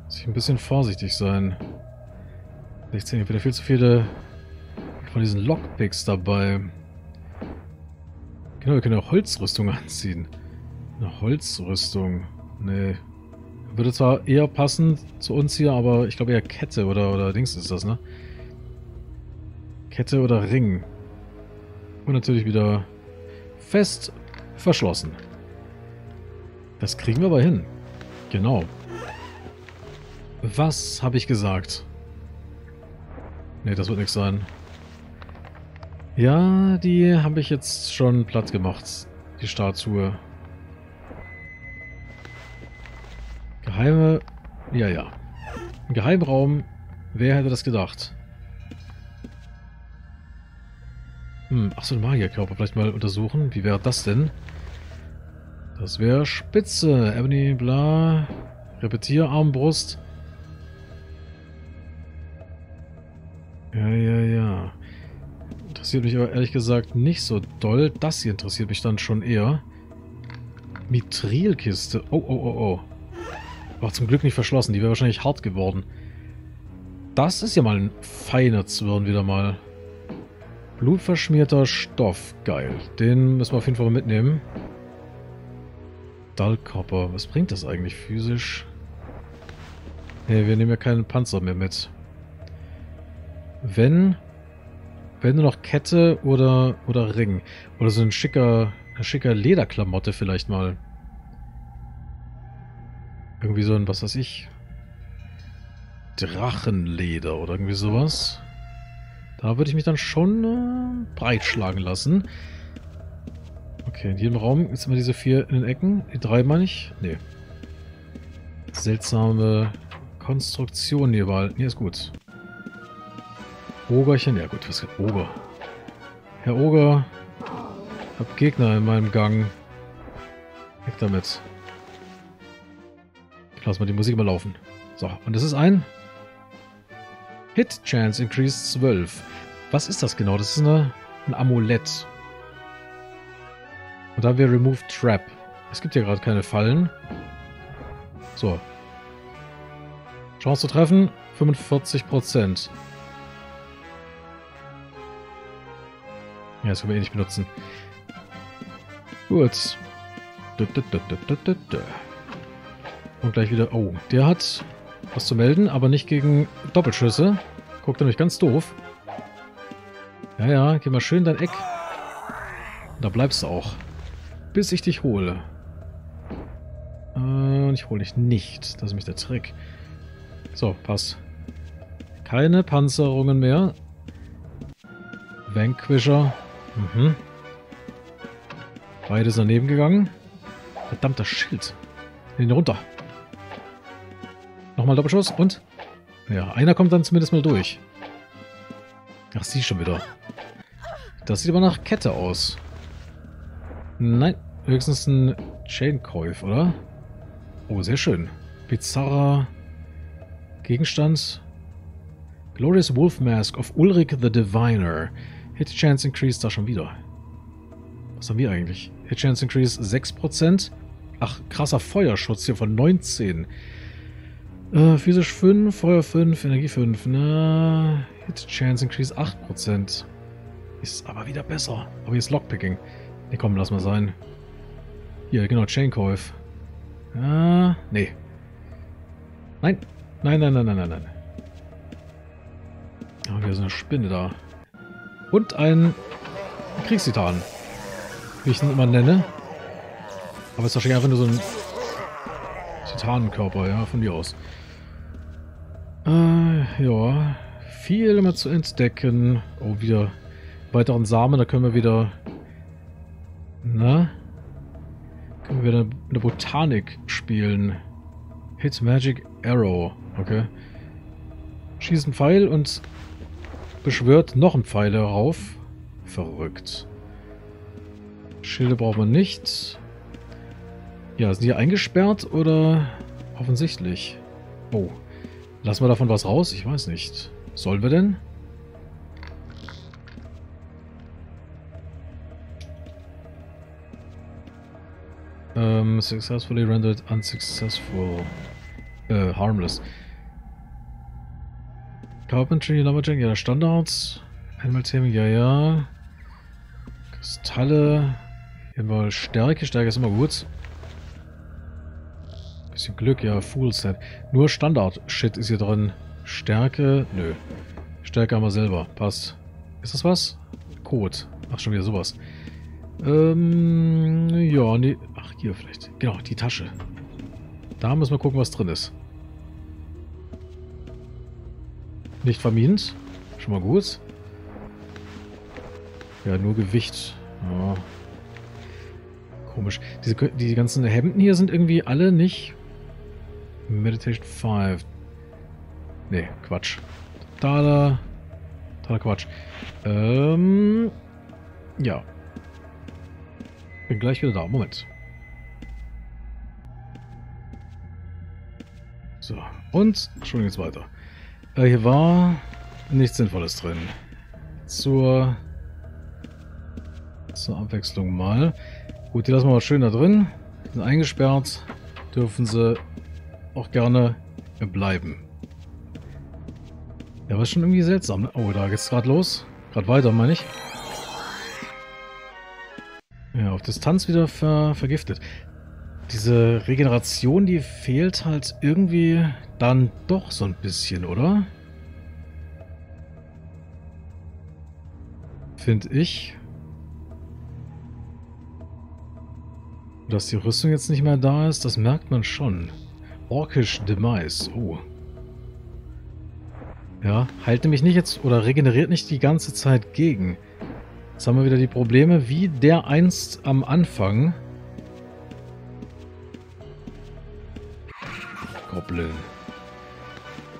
Muss ich ein bisschen vorsichtig sein. 16, wieder viel zu viele von diesen Lockpicks dabei. Genau, wir können ja Holzrüstung anziehen. Eine Holzrüstung. Nee. Würde zwar eher passen zu uns hier, aber ich glaube eher Kette oder Dings ist das, ne? Kette oder Ring. Und natürlich wieder fest verschlossen. Das kriegen wir aber hin. Genau. Was habe ich gesagt? Ne, das wird nichts sein. Ja, die habe ich jetzt schon platt gemacht. Die Statue. Geheime... Ja, ja. Ein Geheimraum. Wer hätte das gedacht? Hm, achso, den Magierkörper vielleicht mal untersuchen. Wie wäre das denn? Das wäre spitze. Ebony, bla. Repetier, Armbrust. Ja, ja, ja. Interessiert mich aber ehrlich gesagt nicht so doll. Das hier interessiert mich dann schon eher. Mithrilkiste. Oh, oh, oh, oh. War zum Glück nicht verschlossen. Die wäre wahrscheinlich hart geworden. Das ist ja mal ein feiner Zwirn wieder mal. Blutverschmierter Stoff. Geil. Den müssen wir auf jeden Fall mitnehmen. Stahlkörper. Was bringt das eigentlich physisch? Hey, wir nehmen ja keinen Panzer mehr mit. Wenn nur noch Kette oder Ring. Oder so ein schicker Lederklamotte vielleicht mal. Irgendwie so ein, was weiß ich. Drachenleder oder irgendwie sowas. Da würde ich mich dann schon breitschlagen lassen. Okay, in jedem Raum gibt es immer diese 4 in den Ecken. Die 3 meine ich? Nee. Seltsame Konstruktion hier überall. Nee, ist gut. Ogerchen. Ja gut, was geht? Oger. Herr Oger. Ich hab Gegner in meinem Gang. Weg damit. Ich lass mal die Musik mal laufen. So, und das ist ein... Hit Chance Increased 12. Was ist das genau? Das ist ein Amulett. Und da haben wir Remove Trap. Es gibt hier gerade keine Fallen. So. Chance zu treffen, 45%. Ja, das können wir eh nicht benutzen. Gut. Und gleich wieder... Oh, der hat was zu melden, aber nicht gegen Doppelschüsse. Guckt nämlich ganz doof. Ja, ja, geh mal schön in dein Eck. Und da bleibst du auch. Bis ich dich hole. Und ich hole dich nicht. Das ist nämlich der Trick. So, passt. Keine Panzerungen mehr. Vanquisher. Mhm. Beides daneben gegangen. Verdammter Schild. Den runter. Nochmal Doppelschuss und... Ja, einer kommt dann zumindest mal durch. Ach, sie schon wieder. Das sieht aber nach Kette aus. Nein, höchstens ein Chainkäuf, oder? Oh, sehr schön. Bizarrer Gegenstand. Glorious Wolf Mask of Ulrich the Diviner. Hit Chance Increase da schon wieder. Was haben wir eigentlich? Hit Chance Increase 6%. Ach, krasser Feuerschutz hier von 19. Physisch 5, Feuer 5, Energie 5. Na, Hit Chance Increase 8%. Ist aber wieder besser. Aber hier ist Lockpicking. Ne, komm, lass mal sein. Hier, genau, Chainkäuf. Ah, nee. Nein. Nein, nein, nein, nein, nein, nein. Da haben wir so eine Spinne da. Und einen Kriegstitan. Wie ich ihn immer nenne. Aber es ist wahrscheinlich einfach nur so ein... Titanenkörper, ja, von dir aus. Ja, viel immer zu entdecken. Oh, wieder weiteren Samen, da können wir wieder... Na? Können wir wieder eine Botanik spielen. Hit Magic Arrow, okay. Schießt einen Pfeil und beschwört noch einen Pfeil darauf. Verrückt. Schilde braucht man nicht. Ja, sind die eingesperrt oder offensichtlich? Oh. Lassen wir davon was raus? Ich weiß nicht. Sollen wir denn? Successfully rendered unsuccessful. Harmless. Carpentry, Lumberjack, ja, der Standards. Animal Taming, ja, ja. Kristalle. Immer Stärke. Stärke ist immer gut. Bisschen Glück, ja, Foolset. Nur Standard-Shit ist hier drin. Stärke, nö. Stärke haben wir selber, passt. Ist das was? Code. Ach, schon wieder sowas. Ja, nee. Ach, hier vielleicht. Genau, die Tasche. Da müssen wir gucken, was drin ist. Nicht vermint. Schon mal gut. Ja, nur Gewicht. Ja. Komisch. Die ganzen Hemden hier sind irgendwie alle nicht... Meditation 5. Nee, Quatsch. Totaler Quatsch. Ja. Bin gleich wieder da. Moment. So. Und schon geht's weiter. Hier war nichts Sinnvolles drin. Zur Abwechslung mal. Gut, die lassen wir mal schön da drin. Die sind eingesperrt. Dürfen sie auch gerne bleiben. Ja, was schon irgendwie seltsam, ne? Oh, da geht's gerade los. Gerade weiter, meine ich. Ja, auf Distanz wieder vergiftet. Diese Regeneration, die fehlt halt irgendwie dann doch so ein bisschen, oder? Finde ich. Dass die Rüstung jetzt nicht mehr da ist, das merkt man schon. Orkish Demise, oh. Ja, halte mich nicht jetzt oder regeneriert nicht die ganze Zeit gegen. Jetzt haben wir wieder die Probleme, wie der einst am Anfang. Goblin.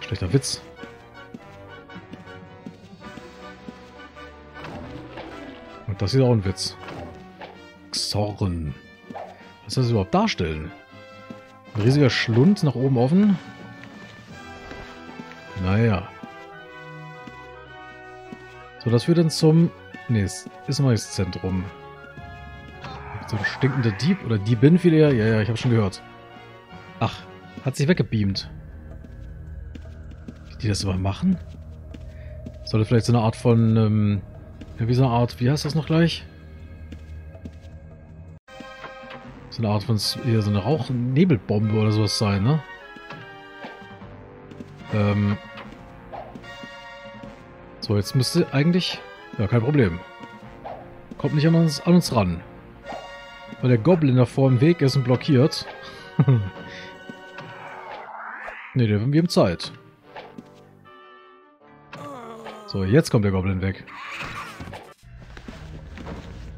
Schlechter Witz. Und das ist auch ein Witz. Xorn. Was soll das überhaupt darstellen? Ein riesiger Schlund nach oben offen. Naja. So, das führt dann zum... Ne, es ist ein neues Zentrum. So ein stinkender Dieb oder Diebin viel eher. Ja, ich habe schon gehört. Ach, hat sich weggebeamt. Wie die das aber machen? Sollte vielleicht so eine Art von... wie so eine Art... Wie heißt das noch gleich? Eine Art von hier so eine Rauchnebelbombe oder sowas sein, ne? So, jetzt müsste eigentlich... Ja, kein Problem. Kommt nicht an uns ran. Weil der Goblin davor im Weg ist und blockiert. Ne, der wird mir im Zeit. So, jetzt kommt der Goblin weg.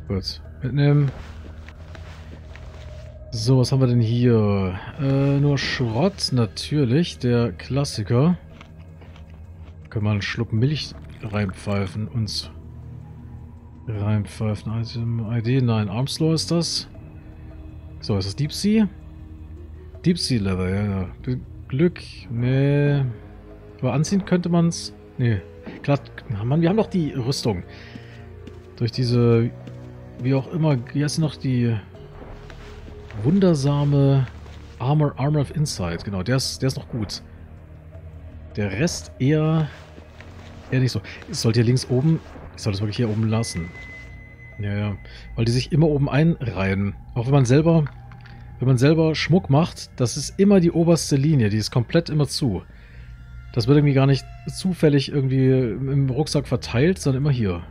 Gut, mitnehmen. So, was haben wir denn hier? Nur Schrott, natürlich. Der Klassiker. Können wir einen Schluck Milch reinpfeifen. Uns reinpfeifen. Item ID? Nein, Armslaw ist das. So, ist das Deep Sea? Deep Sea Leather, ja. Glück, nee. Aber anziehen könnte man es. Nee. Glatt. Mann, wir haben doch die Rüstung. Durch diese. Wie auch immer. Hier ist noch die. Wundersame Armor of Insight, genau, der ist noch gut. Der Rest eher nicht so. Ich sollte hier links oben, ich sollte es wirklich hier oben lassen. Ja, weil die sich immer oben einreihen. Auch wenn man selber Schmuck macht, das ist immer die oberste Linie, die ist komplett immer zu. Das wird irgendwie gar nicht zufällig irgendwie im Rucksack verteilt, sondern immer hier.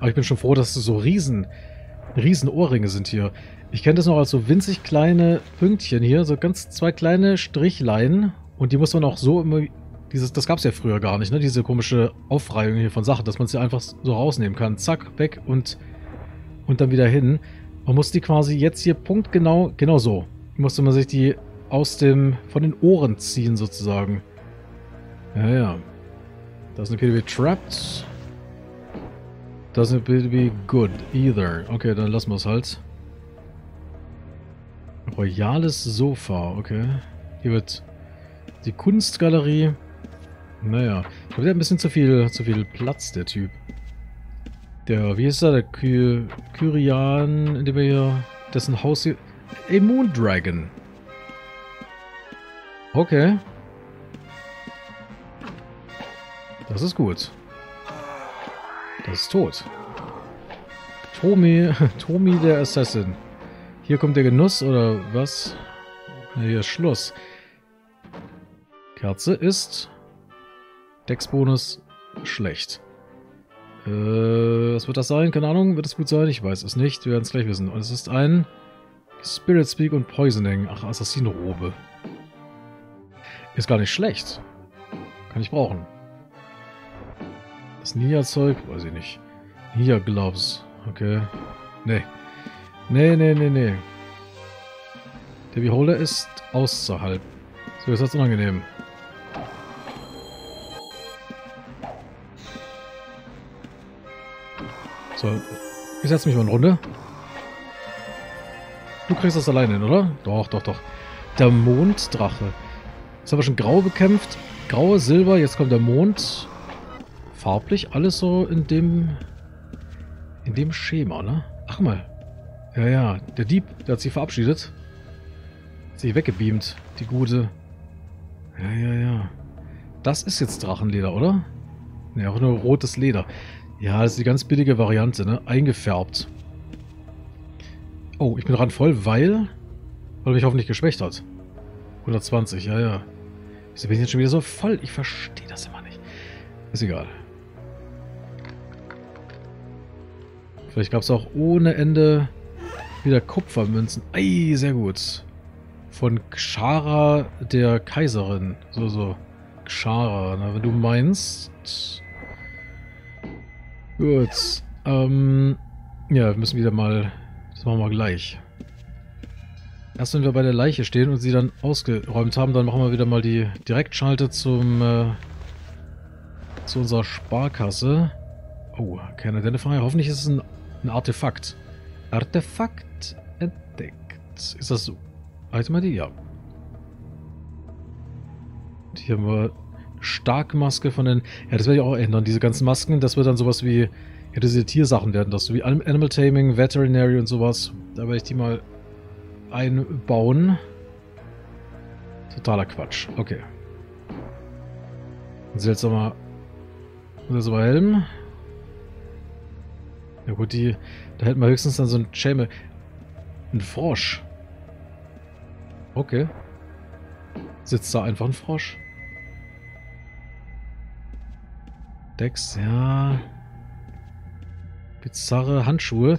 Aber ich bin schon froh, dass so riesen Riesenohrringe sind hier. Ich kenne das noch als so winzig kleine Pünktchen hier, so ganz zwei kleine Strichlein. Und die muss man auch so immer... Das gab es ja früher gar nicht, ne? Diese komische Aufreihung hier von Sachen, dass man sie einfach so rausnehmen kann. Zack, weg und dann wieder hin. Man muss die quasi jetzt hier punktgenau, genau so, musste man sich die von den Ohren ziehen sozusagen. Ja, ja. Da ist eine PDB Trapped. Da ist eine PDB Good Either. Okay, dann lassen wir es halt. Royales Sofa, okay. Hier wird die Kunstgalerie. Naja, da wird ein bisschen zu viel Platz, der Typ. Der, wie ist er? Der Kyrian, in dem wir hier, dessen Haus hier... Ey, Moondragon. Okay. Das ist gut. Das ist tot. Tomi der Assassin. Hier kommt der Genuss, oder was? Na, hier ist Schluss. Kerze ist... Dex-Bonus schlecht. Was wird das sein? Keine Ahnung. Wird es gut sein? Ich weiß es nicht. Wir werden es gleich wissen. Und es ist ein... Spirit Speak und Poisoning. Ach, Assassinenrobe. Ist gar nicht schlecht. Kann ich brauchen. Das Nia-Zeug? Weiß ich nicht. Nia-Gloves. Okay. Nee. Nee. Der Beholder ist außerhalb. So, jetzt wird's unangenehm. So. Ich setze mich mal in Runde. Du kriegst das alleine hin, oder? Doch. Der Monddrache. Jetzt haben wir schon grau bekämpft. Graue, Silber, jetzt kommt der Mond. Farblich alles so in dem... Schema, ne? Ach mal. Ja, der Dieb, der hat sie verabschiedet. Hat sie weggebeamt, die Gute. Ja. Das ist jetzt Drachenleder, oder? Ne, auch nur rotes Leder. Ja, das ist die ganz billige Variante, ne? Eingefärbt. Oh, ich bin randvoll, weil er mich hoffentlich geschwächt hat. 120, ja. Wieso bin ich jetzt schon wieder so voll? Ich verstehe das immer nicht. Ist egal. Vielleicht gab es auch ohne Ende wieder Kupfermünzen. Ei, sehr gut. Von Xara, der Kaiserin. So. Xara, na, wenn du meinst. Gut. Ja, wir müssen wieder mal... Das machen wir gleich. Erst wenn wir bei der Leiche stehen und sie dann ausgeräumt haben, dann machen wir wieder mal die Direktschalte zum zu unserer Sparkasse. Oh, kein Identifier. Hoffentlich ist es ein Artefakt. Artefakt entdeckt. Ist das so? Item ID? Ja. Und hier haben wir Starkmaske von den... Ja, das werde ich auch ändern. Diese ganzen Masken, das wird dann sowas wie... Ja, diese Tiersachen werden das, so wie Animal Taming, Veterinary und sowas. Da werde ich die mal einbauen. Totaler Quatsch. Okay. Seltsamer Helm. Ja gut, da hätten wir höchstens dann so ein Schäme. Ein Frosch. Okay. Sitzt da einfach ein Frosch. Dex, ja... Bizarre Handschuhe.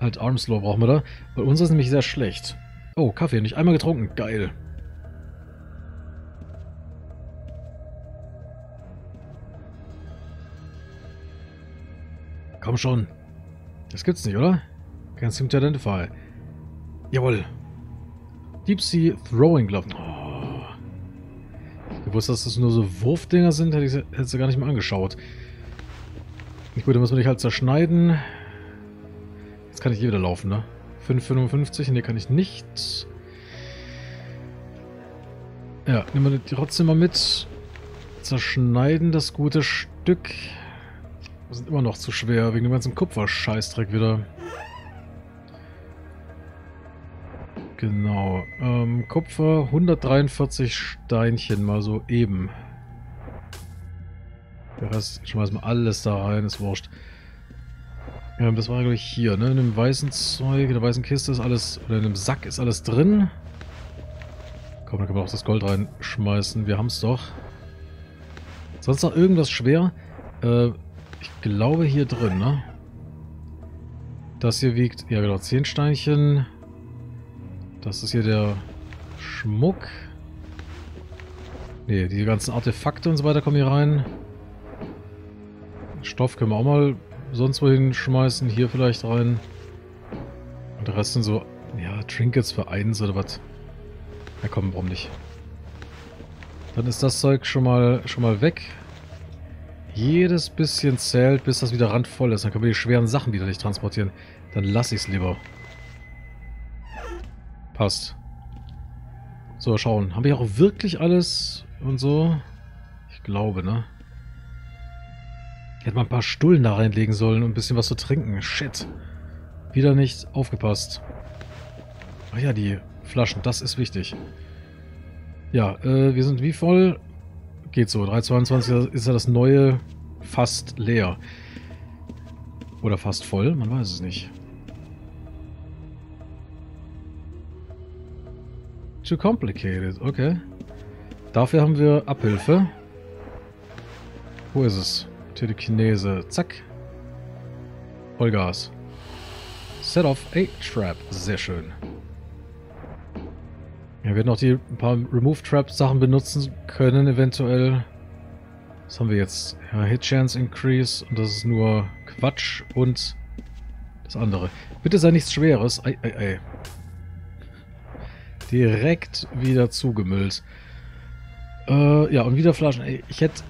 Halt Armslow brauchen wir da. Bei uns ist nämlich sehr schlecht. Oh, Kaffee. Nicht einmal getrunken. Geil. Komm schon. Das gibt's nicht, oder? Can't seem to identify. Jawohl. Deep Sea Throwing Glove. Oh. Ich wusste, dass das nur so Wurfdinger sind. Hätte ich sie gar nicht mal angeschaut. Gut, dann müssen wir dich halt zerschneiden. Jetzt kann ich hier wieder laufen, ne? 5,55, ne, kann ich nicht. Ja, nehmen wir trotzdem mal mit. Zerschneiden das gute Stück. Wir sind immer noch zu schwer, wegen dem ganzen Kupfer-Scheißdreck wieder. Genau. Kupfer, 143 Steinchen, mal so eben. Der Rest schmeißen wir alles da rein, ist wurscht. Das war, glaube ich, hier, ne? In dem weißen Zeug, in der weißen Kiste ist alles, oder in dem Sack ist alles drin. Komm, da können wir auch das Gold reinschmeißen, wir haben es doch. Sonst noch irgendwas schwer? Ich glaube hier drin, ne? Das hier wiegt, ja genau, 10 Steinchen. Das ist hier der Schmuck. Ne, die ganzen Artefakte und so weiter kommen hier rein. Stoff können wir auch mal sonst wohin schmeißen. Hier vielleicht rein. Und der Rest sind so, ja, Trinkets für 1 oder was. Na komm, warum nicht? Dann ist das Zeug schon mal weg. Jedes bisschen zählt, bis das wieder randvoll ist. Dann können wir die schweren Sachen wieder nicht transportieren. Dann lasse ich es lieber. Passt. So, schauen. Haben wir auch wirklich alles und so? Ich glaube, ne? Ich hätte mal ein paar Stullen da reinlegen sollen und ein bisschen was zu trinken. Shit. Wieder nicht aufgepasst. Ach ja, die Flaschen. Das ist wichtig. Ja, wir sind wie voll? Geht so. 3,22 ist ja das neue fast leer. Oder fast voll? Man weiß es nicht. Too complicated. Okay. Dafür haben wir Abhilfe. Wo ist es? Telekinese. Zack. Vollgas. Set off a trap. Sehr schön. Ja, wir hätten auch die ein paar Remove-Trap-Sachen benutzen können, eventuell. Was haben wir jetzt? Ja, Hit-Chance-Increase und das ist nur Quatsch und das andere. Bitte sei nichts Schweres. Ei, ei, ei. Direkt wieder zugemüllt. Ja, und wieder Flaschen. Ey, ich hätte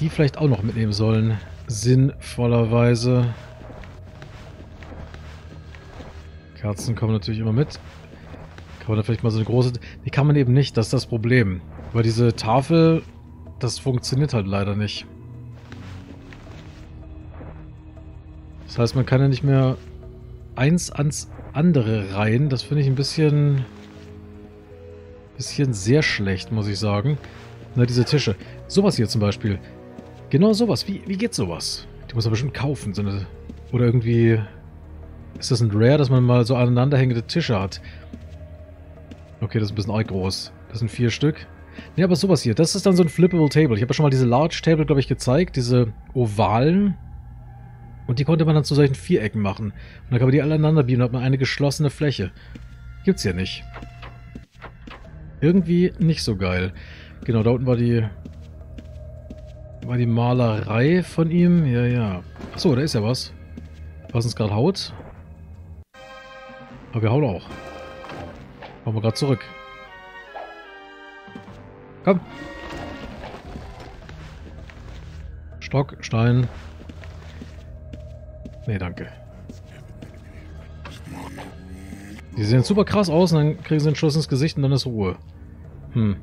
die vielleicht auch noch mitnehmen sollen. Sinnvollerweise. Kerzen kommen natürlich immer mit. Kann man da vielleicht mal so eine große... Die kann man eben nicht, das ist das Problem. Weil diese Tafel, das funktioniert halt leider nicht. Das heißt, man kann ja nicht mehr eins ans andere reihen. Das finde ich ein bisschen sehr schlecht, muss ich sagen. Na, diese Tische. Sowas hier zum Beispiel. Genau sowas. Wie geht sowas? Die muss man bestimmt kaufen. So eine, oder irgendwie... Ist das ein Rare, dass man mal so aneinanderhängende Tische hat? Okay, das ist ein bisschen arg groß. Das sind 4 Stück. Ne, aber sowas hier. Das ist dann so ein Flippable Table. Ich habe ja schon mal diese Large Table, glaube ich, gezeigt. Diese ovalen. Und die konnte man dann zu solchen Vierecken machen. Und dann kann man die alle aneinander biegen und hat man eine geschlossene Fläche. Gibt's ja nicht. Irgendwie nicht so geil. Genau, da unten war die Malerei von ihm. Ja, ja. Achso, da ist ja was. Was uns gerade haut. Aber wir hauen auch. Machen wir gerade zurück. Komm. Stock, Stein. Nee, danke. Die sehen super krass aus und dann kriegen sie einen Schuss ins Gesicht und dann ist Ruhe. Hm.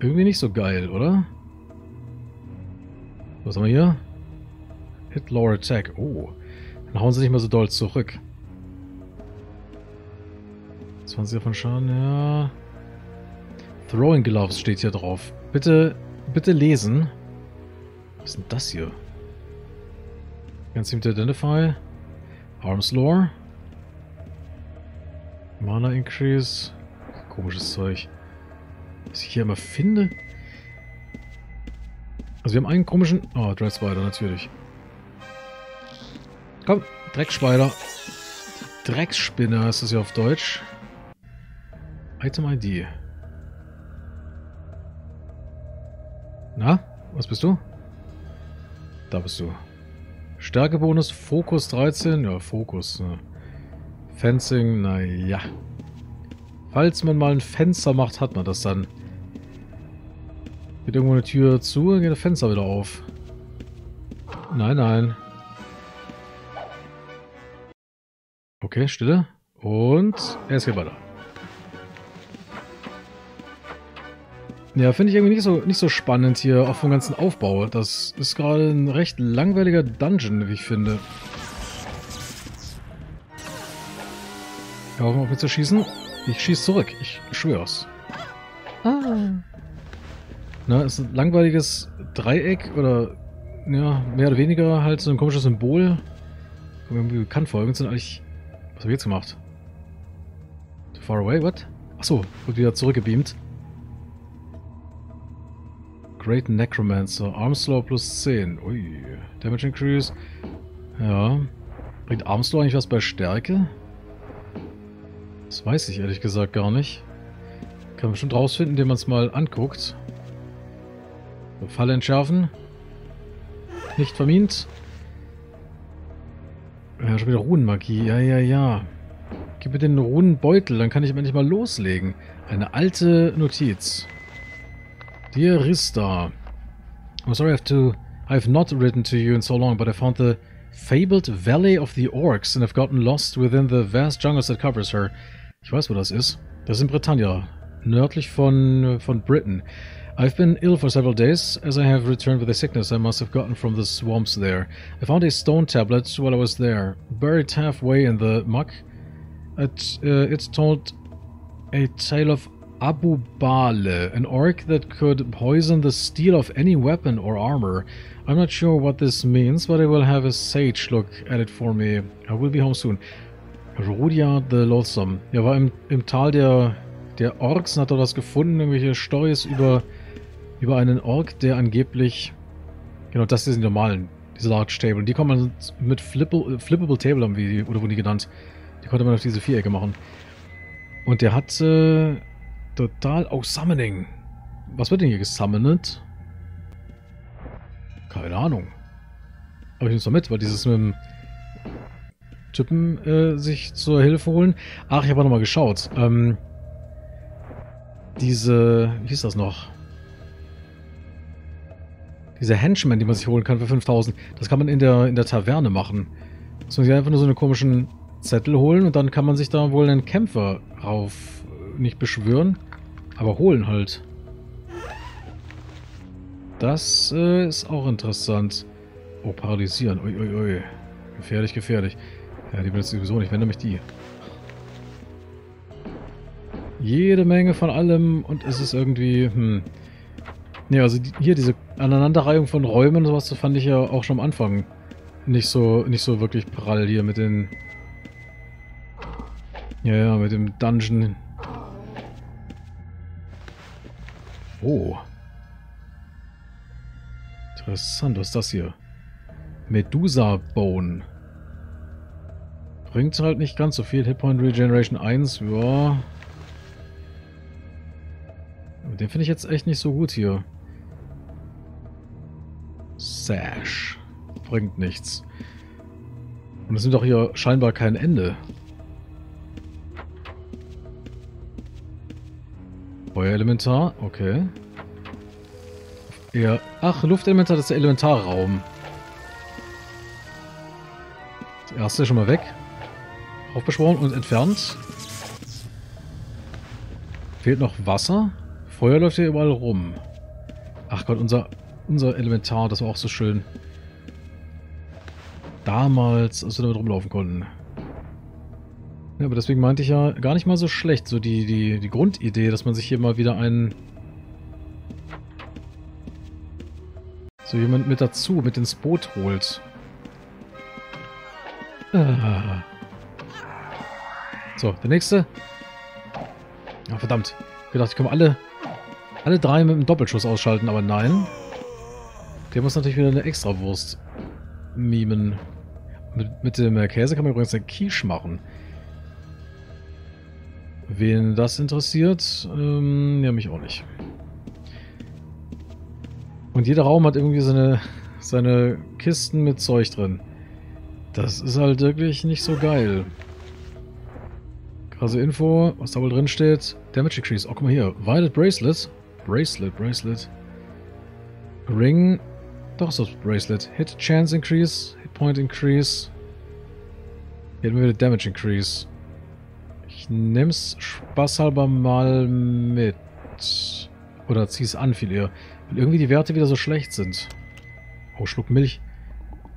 Irgendwie nicht so geil, oder? Was haben wir hier? Hit, Lower Attack. Oh. Dann hauen sie nicht mehr so doll zurück. 20 von Schaden, ja. Throwing Gloves steht hier drauf. Bitte lesen. Was ist denn das hier? Ganz mit Identify. Arms Lore. Mana Increase. Komisches Zeug. Was ich hier immer finde. Also wir haben einen komischen... Oh, Dread Spider, natürlich. Komm, Dreckspider. Drecksspinner ist das ja auf Deutsch. Item ID. Na, was bist du? Da bist du. Stärkebonus, Fokus 13. Ja, Fokus. Ne. Fencing, naja. Falls man mal ein Fenster macht, hat man das dann. Geht irgendwo eine Tür zu, dann geht das Fenster wieder auf. Nein, nein. Okay, Stille. Und es geht weiter. Ja, finde ich irgendwie nicht so spannend hier, auch vom ganzen Aufbau. Das ist gerade ein recht langweiliger Dungeon, wie ich finde. Hör auf mich zu schießen. Ich schieße zurück, ich schwör's. Ah. Na, ist ein langweiliges Dreieck oder ja, mehr oder weniger halt so ein komisches Symbol. Kommt mir irgendwie bekannt vor. Irgendwie sind eigentlich... Was hab ich jetzt gemacht? Too far away, what? Achso, wird wieder zurückgebeamt. Great Necromancer, Armslaw plus 10. Ui. Damage Increase. Ja. Bringt Armslow eigentlich was bei Stärke? Das weiß ich ehrlich gesagt gar nicht. Kann man bestimmt rausfinden, indem man es mal anguckt. So, Falle entschärfen. Nicht vermint. Ja, schon wieder Runenmagie. Ja, ja, ja. Gib mir den Runenbeutel, dann kann ich endlich mal loslegen. Eine alte Notiz. Dear Rista, I'm sorry I have not written to you in so long, but I found the fabled Valley of the Orcs and have gotten lost within the vast jungles that covers her. Ich weiß, wo das ist. Das ist in Britannia, nördlich von Britain. I've been ill for several days, as I have returned with a sickness I must have gotten from the swamps there. I found a stone tablet while I was there, buried halfway in the muck. It told a tale of Abubale, an orc that could poison the steel of any weapon or armor. I'm not sure what this means, but I will have a sage look at it for me. I will be home soon. Rodia the Loathsome. Ja, war im Tal der Orks und hat dort was gefunden, irgendwelche Storys über einen Ork, der angeblich... Genau, das sind die normalen, diese Large Table. Die kann man mit Flippable Table, haben wir, oder wurden die genannt. Die konnte man auf diese Vierecke machen. Und der hat total... Oh, Summoning. Was wird denn hier gesummonet? Keine Ahnung. Aber ich nehme es mal mit, weil dieses mit dem Typen sich zur Hilfe holen. Ach, ich habe auch nochmal geschaut. Wie hieß das noch? Diese Henchman, die man sich holen kann für 5000. Das kann man in der Taverne machen. Muss man sich einfach nur so einen komischen Zettel holen und dann kann man sich da wohl einen Kämpfer rauf... nicht beschwören, aber holen halt. Das ist auch interessant. Oh, paralysieren. Ui, ui, ui. Gefährlich, gefährlich. Ja, die benutze ich sowieso nicht, wenn nämlich die. Jede Menge von allem und es ist irgendwie, ja, also hier diese Aneinanderreihung von Räumen und sowas, das fand ich ja auch schon am Anfang nicht so wirklich prall hier mit den, ja, mit dem Dungeon. Oh. Interessant, was ist das hier? Medusa Bone. Bringt halt nicht ganz so viel. Hitpoint Regeneration 1, ja. Den finde ich jetzt echt nicht so gut hier. Sash. Bringt nichts. Und es nimmt doch hier scheinbar kein Ende. Feuerelementar, okay. Ja. Ach, Luftelementar, das ist der Elementarraum. Das erste ist schon mal weg. Aufbeschworen und entfernt. Fehlt noch Wasser. Feuer läuft hier überall rum. Ach Gott, unser Elementar, das war auch so schön. Damals, als wir damit rumlaufen konnten. Ja, aber deswegen meinte ich ja gar nicht mal so schlecht, so die Grundidee, dass man sich hier mal wieder einen... So jemand mit dazu, mit ins Boot holt. Ah. So, der nächste. Oh, verdammt. Ich dachte, ich kann alle drei mit einem Doppelschuss ausschalten, aber nein. Der muss natürlich wieder eine Extrawurst mimen. Mit dem Käse kann man übrigens eine Quiche machen. Wen das interessiert, ja, mich auch nicht. Und jeder Raum hat irgendwie seine Kisten mit Zeug drin. Das ist halt wirklich nicht so geil. Krasse Info, was da wohl drin steht. Damage Increase. Oh, guck mal hier. Violet Bracelet. Bracelet. Ring. Doch, so Bracelet. Hit Chance Increase. Hit Point Increase. Hier hätten wir wieder Damage Increase. Ich nehm's spaßhalber mal mit. Oder zieh's an viel eher. Weil irgendwie die Werte wieder so schlecht sind. Oh, Schluck Milch.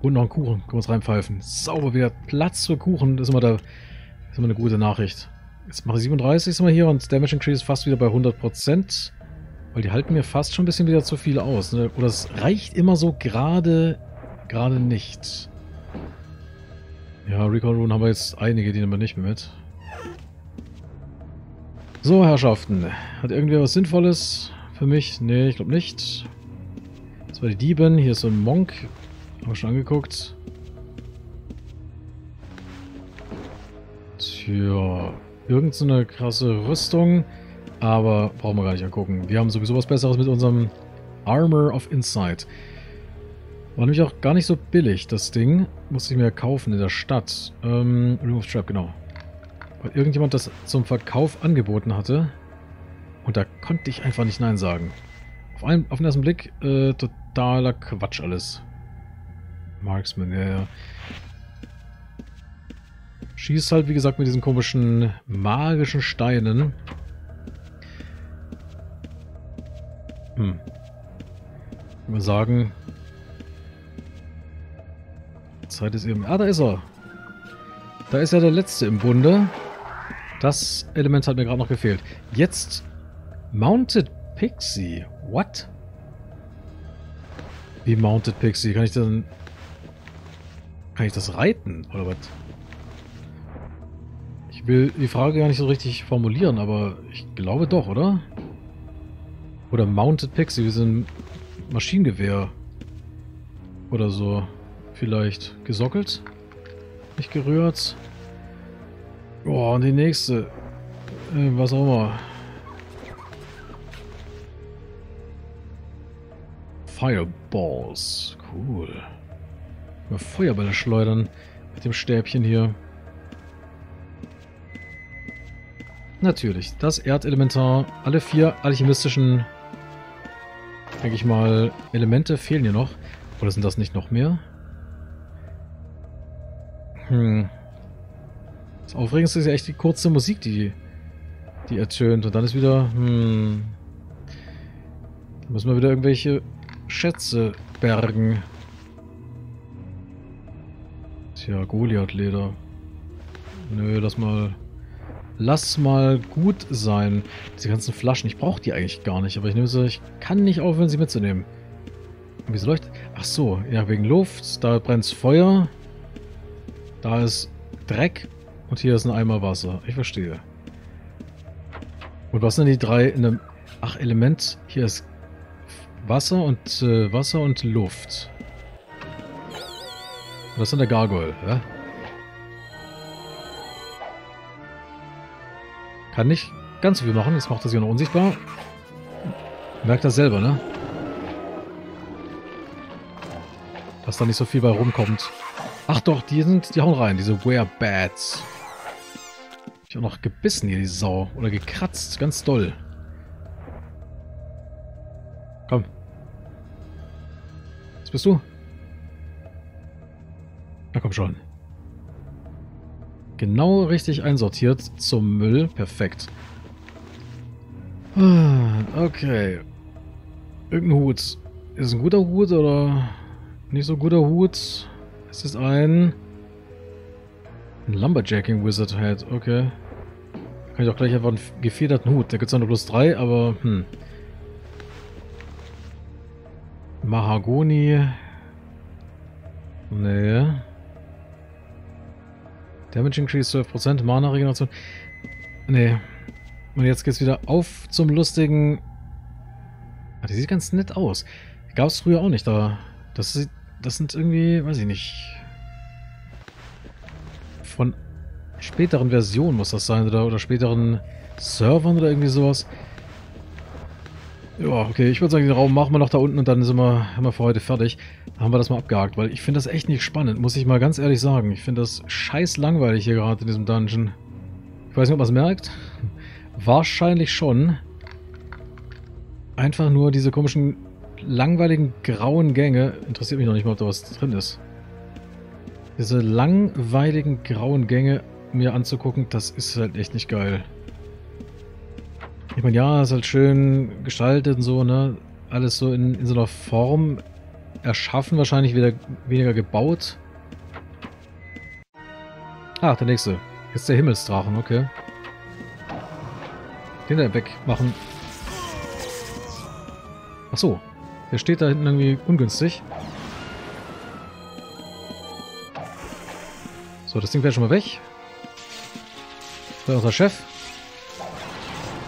Und noch einen Kuchen. Können wir uns reinpfeifen. Sauber wieder. Platz für Kuchen. Das ist immer, ist immer eine gute Nachricht. Jetzt mache ich 37 mal hier und Damage Increase fast wieder bei 100%. Weil die halten mir fast schon ein bisschen wieder zu viel aus. Ne? Oder es reicht immer so gerade nicht. Ja, Recall Rune haben wir jetzt einige, die nehmen wir nicht mehr mit. So, Herrschaften. Hat irgendwer was Sinnvolles für mich? Nee, ich glaube nicht. Das war die Dieben. Hier ist so ein Monk. Haben wir schon angeguckt. für irgendeine krasse Rüstung. Aber brauchen wir gar nicht angucken. Wir haben sowieso was Besseres mit unserem Armor of Insight. War nämlich auch gar nicht so billig, das Ding. Musste ich mir kaufen in der Stadt. Remove Trap, genau. Weil irgendjemand das zum Verkauf angeboten hatte. Und da konnte ich einfach nicht Nein sagen. Auf den ersten Blick totaler Quatsch alles. Marksman, ja, ja. Schießt halt, wie gesagt, mit diesen komischen magischen Steinen. Hm. Ich würde sagen... Zeit ist eben... Ah, da ist er. Da ist ja der Letzte im Bunde. Das Element hat mir gerade noch gefehlt. Jetzt Mounted Pixie. What? Wie Mounted Pixie? Kann ich denn... Kann ich das reiten? Oder was? Ich will die Frage gar nicht so richtig formulieren, aber ich glaube doch, oder? Oder Mounted Pixie, wir sind Maschinengewehr. Oder so. Vielleicht gesockelt. Nicht gerührt. Boah, und die nächste. Was auch immer. Fireballs. Cool. Mal Feuerbälle schleudern mit dem Stäbchen hier. Natürlich. Das Erdelementar. Alle vier alchemistischen, denke ich mal, Elemente fehlen hier noch. Oder sind das nicht noch mehr? Hm. Das Aufregendste ist ja echt die kurze Musik, die ertönt. Und dann ist wieder... Hm. Da müssen wir wieder irgendwelche Schätze bergen. Tja, Goliathleder. Nö, lass mal... Lass mal gut sein. Diese ganzen Flaschen, ich brauche die eigentlich gar nicht. Aber ich nehme sie, ich kann nicht aufhören, sie mitzunehmen. Und wieso leuchtet... Ach so, ja, wegen Luft. Da brennt Feuer. Da ist Dreck und hier ist ein Eimer Wasser. Ich verstehe. Und was sind die drei in einem... Ach, Element. Hier ist Wasser und Luft. Und das ist der Gargoyle, ja? Kann nicht ganz so viel machen. Jetzt macht das hier noch unsichtbar. Merkt das selber, ne? Dass da nicht so viel bei rumkommt. Ach doch, die hauen rein, diese Wehrbats. Ich habe noch gebissen hier, die Sau. Oder gekratzt, ganz doll. Komm. Was bist du? Na komm schon. Genau richtig einsortiert zum Müll. Perfekt. Okay. Irgendein Hut. Ist ein guter Hut oder nicht so guter Hut? Es ist ein Lumberjacking Wizard Head, okay. Da kann ich auch gleich einfach einen gefederten Hut. Da gibt es ja nur plus 3, aber hm. Mahagoni. Nee. Damage Increase 12%, Mana Regeneration. Nee. Und jetzt geht's wieder auf zum lustigen. Ah, die sieht ganz nett aus. Gab es früher auch nicht, da. Das sieht. Das sind irgendwie, weiß ich nicht, von späteren Versionen muss das sein, oder späteren Servern oder irgendwie sowas. Ja, okay, ich würde sagen, den Raum machen wir noch da unten und dann sind wir, haben wir für heute fertig. Dann haben wir das mal abgehakt, weil ich finde das echt nicht spannend, muss ich mal ganz ehrlich sagen. Ich finde das scheiß langweilig hier gerade in diesem Dungeon. Ich weiß nicht, ob man es merkt. Wahrscheinlich schon. Einfach nur diese komischen... langweiligen grauen Gänge. Interessiert mich noch nicht mal, ob da was drin ist. Diese langweiligen grauen Gänge mir anzugucken, das ist halt echt nicht geil. Ich meine, ja, ist halt schön gestaltet und so, ne? Alles so in so einer Form erschaffen, wahrscheinlich wieder weniger gebaut. Ah, der nächste. Jetzt der Himmelsdrachen, okay. Den da wegmachen. Ach so. Der steht da hinten irgendwie ungünstig. So, das Ding wäre schon mal weg. Da ist unser Chef.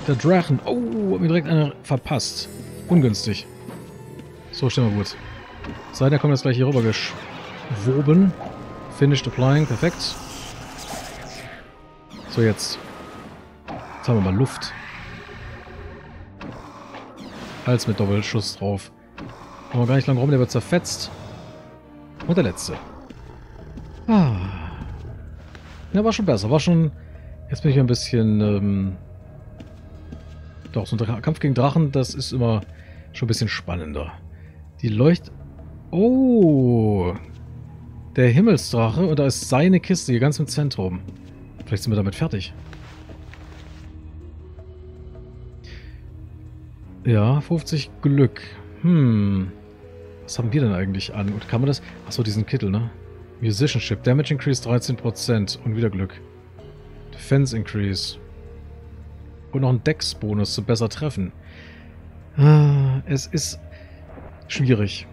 Der Drachen. Oh, hat mir direkt einer verpasst. Ungünstig. So, stehen wir gut. Sei der kommt jetzt gleich hier rüber geschwoben. Finished applying. Perfekt. So, jetzt. Jetzt haben wir mal Luft. Hals mit Doppelschuss drauf. Haben wir gar nicht lang rum, der wird zerfetzt. Und der letzte. Ah. Ja, war schon besser. War schon... Jetzt bin ich ein bisschen... Doch, so ein Kampf gegen Drachen, das ist immer schon ein bisschen spannender. Die Leucht... Oh! Der Himmelsdrache. Und da ist seine Kiste hier ganz im Zentrum. Vielleicht sind wir damit fertig. Ja, 50 Glück. Hm. Was haben wir denn eigentlich an? Und kann man das... Achso, diesen Kittel, ne? Musicianship. Damage Increase 13%. Und wieder Glück. Defense Increase. Und noch ein Dex-Bonus zu besser treffen. Ah, es ist schwierig.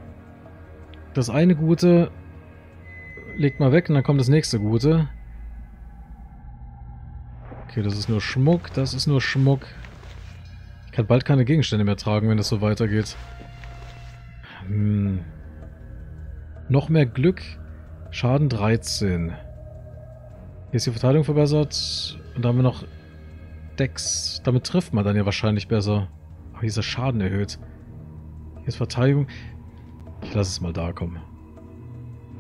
Das eine Gute legt mal weg und dann kommt das nächste Gute. Okay, das ist nur Schmuck. Das ist nur Schmuck. Ich kann bald keine Gegenstände mehr tragen, wenn das so weitergeht. Hm. Noch mehr Glück. Schaden 13. Hier ist die Verteidigung verbessert. Und da haben wir noch Dex. Damit trifft man dann ja wahrscheinlich besser. Aber hier ist der Schaden erhöht. Hier ist Verteidigung. Ich lasse es mal da kommen.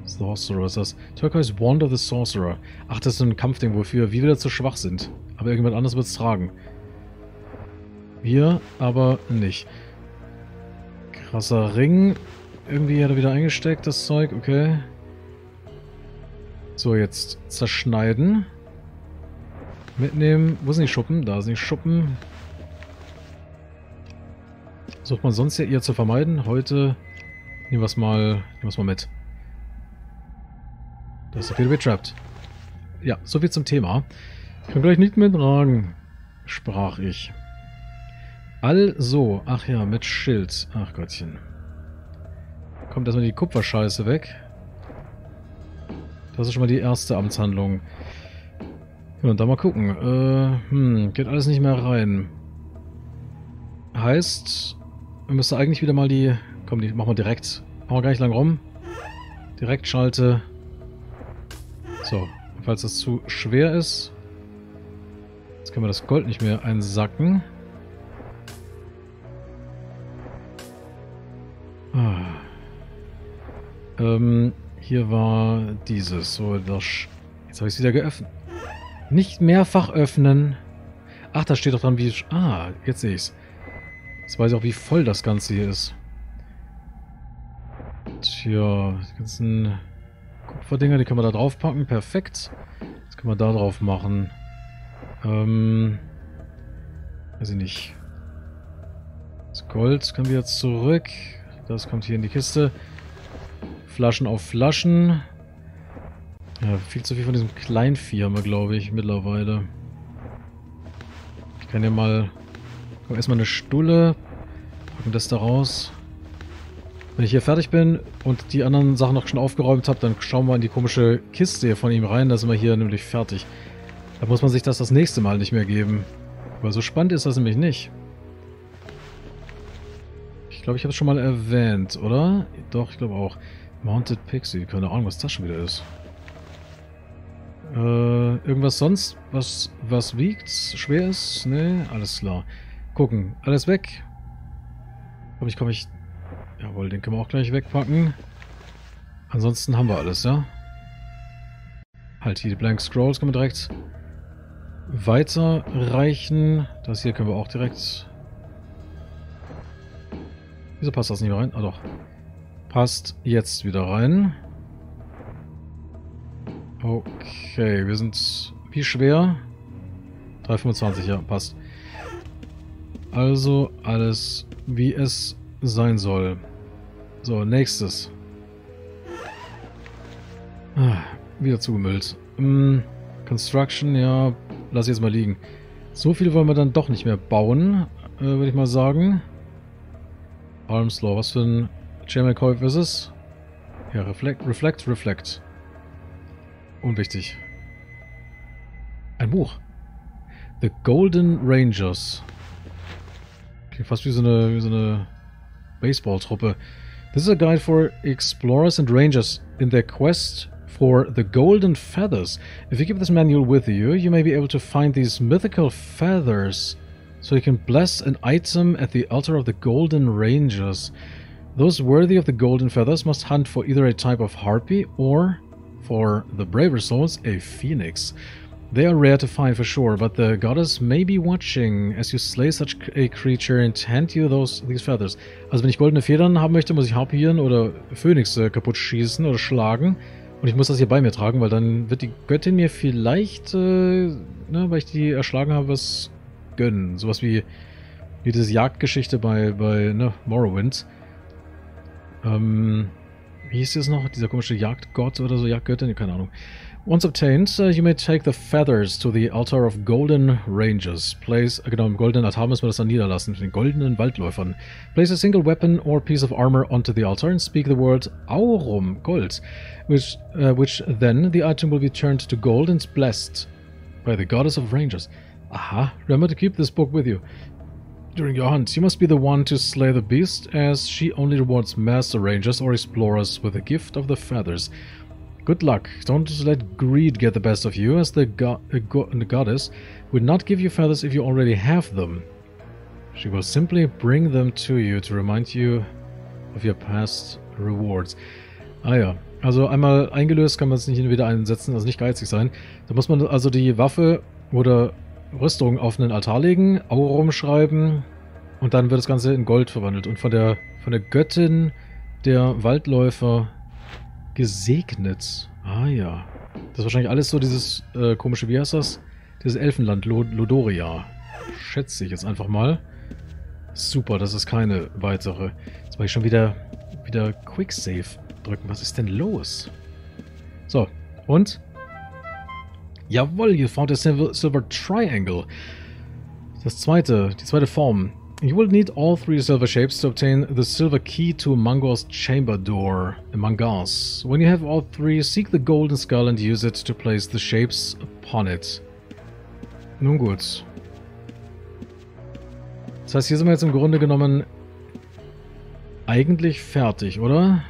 Sorcerer ist das. Turquoise Wand of the Sorcerer. Ach, das ist so ein Kampfding, wofür wir wieder zu schwach sind. Aber irgendjemand anders wird es tragen. Wir aber nicht. Krasser Ring. Irgendwie hat er wieder eingesteckt, das Zeug. Okay. So, jetzt zerschneiden. Mitnehmen. Wo sind die Schuppen? Da sind die Schuppen. Sucht man sonst ja eher zu vermeiden. Heute nehmen wir es mal mit. Das ist wieder betrappt. Ja, soviel zum Thema. Ich kann gleich nicht mehr tragen, sprach ich. Also, ach ja, mit Schild. Ach Gottchen. Kommt erstmal die Kupferscheiße weg. Das ist schon mal die erste Amtshandlung. Ja, und dann mal gucken. Geht alles nicht mehr rein. Heißt, wir müssen eigentlich wieder mal die... Komm, die machen wir direkt. Machen wir gar nicht lang rum. Direkt schalte. So, falls das zu schwer ist. Jetzt können wir das Gold nicht mehr einsacken. Ah. Hier war dieses. So, das jetzt habe ich es wieder geöffnet. Nicht mehrfach öffnen. Ach, da steht doch dran, wie... Ah, jetzt sehe ich es. Jetzt weiß ich auch, wie voll das Ganze hier ist. Tja, die ganzen Kupferdinger, die können wir da drauf packen. Perfekt. Das können wir da drauf machen. Weiß ich nicht. Das Gold können wir jetzt zurück. Das kommt hier in die Kiste. Flaschen auf Flaschen. Ja, viel zu viel von diesem Kleinvieh haben wir, glaube ich, mittlerweile. Ich kann ja mal... Komm, erstmal eine Stulle. Packen das da raus. Wenn ich hier fertig bin und die anderen Sachen noch schon aufgeräumt habe, dann schauen wir in die komische Kiste hier von ihm rein. Da sind wir hier nämlich fertig. Da muss man sich das nächste Mal nicht mehr geben. Aber so spannend ist das nämlich nicht. Ich glaube, ich habe es schon mal erwähnt, oder? Doch, ich glaube auch. Mounted Pixie. Keine Ahnung, was das schon wieder ist. Irgendwas sonst? Was wiegt? Schwer ist? Ne, alles klar. Gucken. Alles weg. Komm ich... Jawohl, den können wir auch gleich wegpacken. Ansonsten haben wir alles, ja? Halt hier die Blank Scrolls können wir direkt weiterreichen. Das hier können wir auch direkt... Wieso passt das nicht mehr rein? Ah doch. Passt jetzt wieder rein. Okay, wir sind wie schwer? 3,25, ja, passt. Also alles wie es sein soll. So, nächstes. Ah, wieder zugemüllt. Construction, ja, lass ich jetzt mal liegen. So viele wollen wir dann doch nicht mehr bauen, würde ich mal sagen. Armslaw, was für ein Chairman-Kauf ist es? Ja, Reflect. Unwichtig. Ein Buch. The Golden Rangers. Klingt fast wie so eine Baseball-Truppe. This is a guide for explorers and rangers in their quest for the Golden Feathers. If you keep this manual with you, you may be able to find these mythical feathers, so you can bless an item at the altar of the Golden Rangers. Those worthy of the Golden Feathers must hunt for either a type of harpy or, for the braver souls, a phoenix. They are rare to find for sure, but the goddess may be watching as you slay such a creature and hand you these feathers. Also wenn ich goldene Federn haben möchte, muss ich Harpien oder Phönixe kaputt schießen oder schlagen. Und ich muss das hier bei mir tragen, weil dann wird die Göttin mir vielleicht, ne, weil ich die erschlagen habe, was gönnen. Sowas wie diese Jagdgeschichte bei ne, Morrowind. Wie hieß das noch? Dieser komische Jagdgott oder so, Jagdgöttin? Keine Ahnung. Once obtained, you may take the feathers to the altar of Golden Rangers. Place, genau, im goldenen Altar müssen wir das dann niederlassen, den goldenen Waldläufern. Place a single weapon or piece of armor onto the altar and speak the word Aurum, Gold, which then the item will be turned to gold and blessed by the Goddess of Rangers. Aha, remember to keep this book with you. During your hunt, you must be the one to slay the beast, as she only rewards master rangers or explorers with the gift of the feathers. Good luck. Don't let greed get the best of you, as the goddess would not give you feathers if you already have them. She will simply bring them to you to remind you of your past rewards. Ah ja, also einmal eingelöst kann man es nicht hin und wieder einsetzen, also nicht geizig sein. Da muss man also die Waffe oder Rüstung auf einen Altar legen, Aurum schreiben und dann wird das Ganze in Gold verwandelt und von der Göttin der Waldläufer gesegnet. Ah ja. Das ist wahrscheinlich alles so dieses komische, wie heißt das? Dieses Elfenland, Lodoria. Schätze ich jetzt einfach mal. Super, das ist keine weitere. Jetzt mache ich schon wieder Quicksave drücken. Was ist denn los? So, und? Jawohl, you found a silver triangle. Die zweite Form. You will need all three silver shapes to obtain the silver key to Mangar's chamber door. Mangar's. When you have all three, seek the golden skull and use it to place the shapes upon it. Nun gut. Das heißt, hier sind wir jetzt im Grunde genommen eigentlich fertig, oder?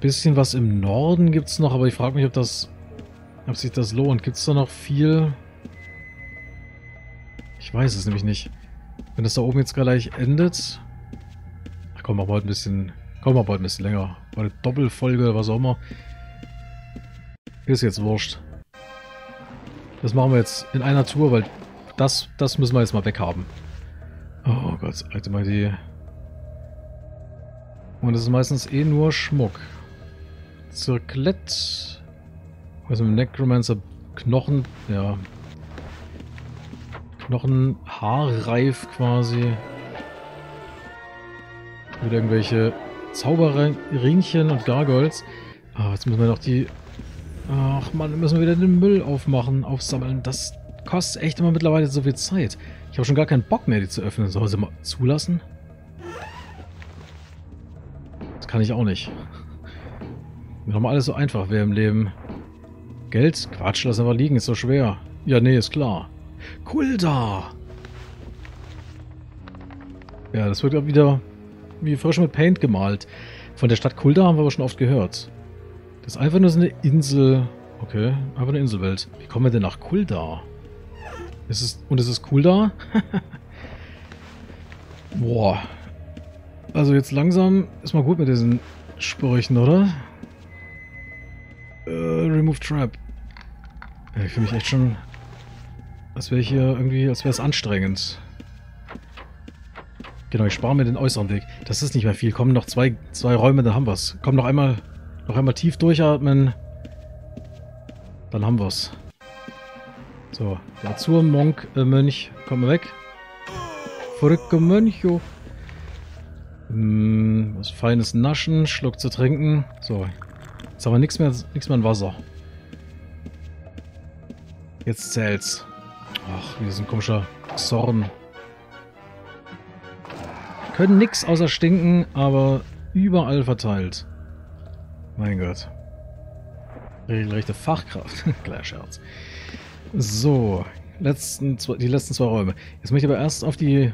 Bisschen was im Norden gibt es noch, aber ich frage mich, ob sich das lohnt. Gibt es da noch viel? Ich weiß es nämlich nicht. Wenn das da oben jetzt gleich endet... Ach, komm, mach bald ein bisschen länger. Eine Doppelfolge oder was auch immer. Ist jetzt wurscht. Das machen wir jetzt in einer Tour, weil das müssen wir jetzt mal weghaben. Oh Gott, alte mal die... Und es ist meistens eh nur Schmuck. Zirklett. Also mit Necromancer Knochen. Ja. Knochen haarreif quasi. Wieder irgendwelche Zauberrinchen und Gargoyles. Ah, jetzt müssen wir noch die. Ach man, müssen wir wieder den Müll aufsammeln. Das kostet echt immer mittlerweile so viel Zeit. Ich habe schon gar keinen Bock mehr, die zu öffnen. Sollen sie mal zulassen? Das kann ich auch nicht. Wenn nochmal alles so einfach wäre im Leben. Geld? Quatsch, lass einfach liegen, ist so schwer. Ja, nee, ist klar. Kulda! Ja, das wird ja wieder wie frisch mit Paint gemalt. Von der Stadt Kulda haben wir aber schon oft gehört. Das ist einfach nur so eine Insel. Okay, einfach eine Inselwelt. Wie kommen wir denn nach Kulda? Ist es Kulda? Boah. Also jetzt langsam ist mal gut mit diesen Sprüchen, oder? Remove Trap. Ja, ich fühle mich echt schon... Als wäre ich hier irgendwie, als wäre es anstrengend. Genau, ich spare mir den äußeren Weg. Das ist nicht mehr viel. Kommen noch zwei Räume, dann haben wir es. Komm, noch einmal tief durchatmen. Dann haben wir es. So, der Azur-Mönch. Komm mal weg. Verrückte Möncho. Was feines Naschen, Schluck zu trinken. So, jetzt haben wir nichts mehr an Wasser. Jetzt zählt's. Ach, wie ist ein komischer Xorn. Können nix außer stinken, aber überall verteilt. Mein Gott. Regelrechte Fachkraft. Kleiner Scherz. So, die letzten zwei Räume. Jetzt möchte ich aber erst auf die...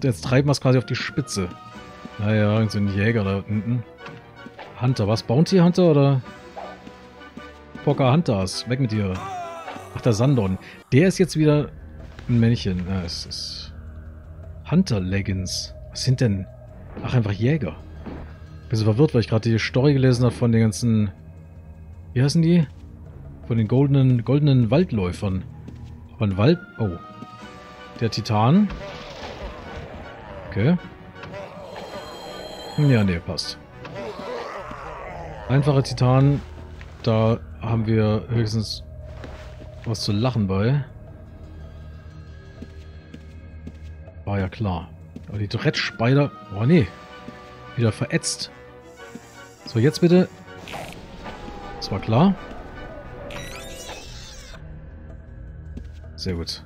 Jetzt treiben wir es quasi auf die Spitze. Naja, irgend so ein Jäger da unten. Hunter. Was? Bounty Hunter oder? Poker Hunters. Weg mit dir. Ach, der Sandon. Der ist jetzt wieder ein Männchen. Ja, es ist Hunter Leggings. Was sind denn? Ach, einfach Jäger. Ich bin so verwirrt, weil ich gerade die Story gelesen habe von den ganzen... Wie heißen die? Von den goldenen Waldläufern. Aber ein Wald... Oh. Der Titan. Okay. Ja, nee, passt. Einfache Titan. Da haben wir höchstens was zu lachen bei. War ja klar. Aber die Dreadspider... Oh, nee. Wieder verätzt. So, jetzt bitte. Das war klar. Sehr gut.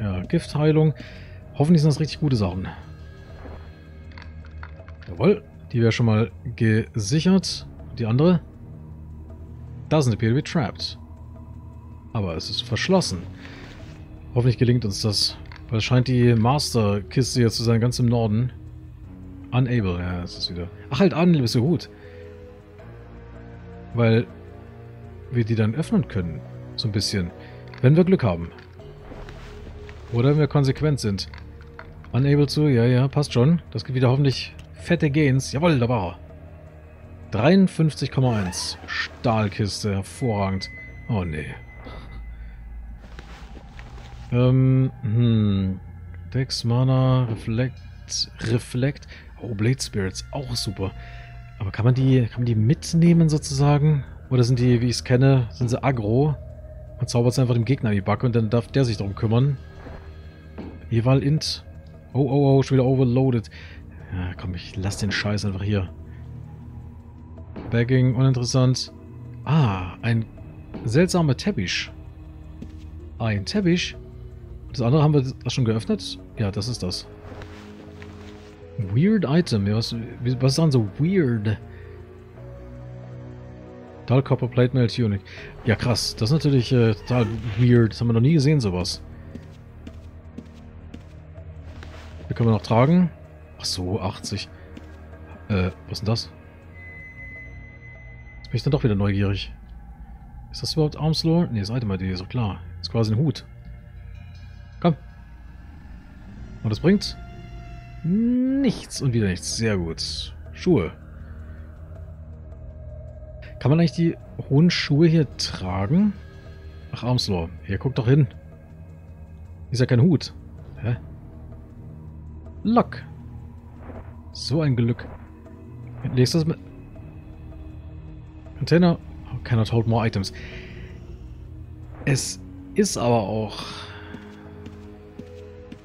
Ja, Giftheilung. Hoffentlich sind das richtig gute Sachen. Jawohl. Die wäre schon mal gesichert. Die andere? Doesn't appear to be trapped. Aber es ist verschlossen. Hoffentlich gelingt uns das. Weil es scheint die Master-Kiste jetzt zu sein, ganz im Norden. Unable, ja, das ist wieder... Ach halt, Unable ist so gut. Weil wir die dann öffnen können. So ein bisschen. Wenn wir Glück haben. Oder wenn wir konsequent sind. Unable zu, ja, passt schon. Das gibt wieder hoffentlich fette Gains. Jawohl, da war er. 53,1. Stahlkiste, hervorragend. Oh, nee. Dex, Mana, Reflect. Oh, Blade Spirits, auch super. Aber kann man die mitnehmen sozusagen? Oder sind die, wie ich es kenne, sind sie aggro? Man zaubert sie einfach dem Gegner in die Backe und dann darf der sich darum kümmern. Evalint. Oh, schon wieder overloaded. Ja, komm, ich lass den Scheiß einfach hier. Bagging, uninteressant. Ah, ein seltsamer Teppich. Ein Teppich. Das andere haben wir das schon geöffnet? Ja, das ist das. Weird Item. Ja, was ist dann so weird? Dull Copper Plate Mail Tunic. Ja, krass. Das ist natürlich total weird. Das haben wir noch nie gesehen, sowas. Hier können wir noch tragen. Ach so, 80. Was ist denn das? Jetzt bin ich dann doch wieder neugierig. Ist das überhaupt Armslore? Ne, das Item-ID ist doch klar. Ist quasi ein Hut. Komm. Und das bringt... Nichts und wieder nichts. Sehr gut. Schuhe. Kann man eigentlich die hohen Schuhe hier tragen? Ach, Armslore. Hier, guck doch hin. Ist ja kein Hut. Hä? Lock. So ein Glück. Legst du das mit... Container. Oh, cannot hold more items. Es ist aber auch...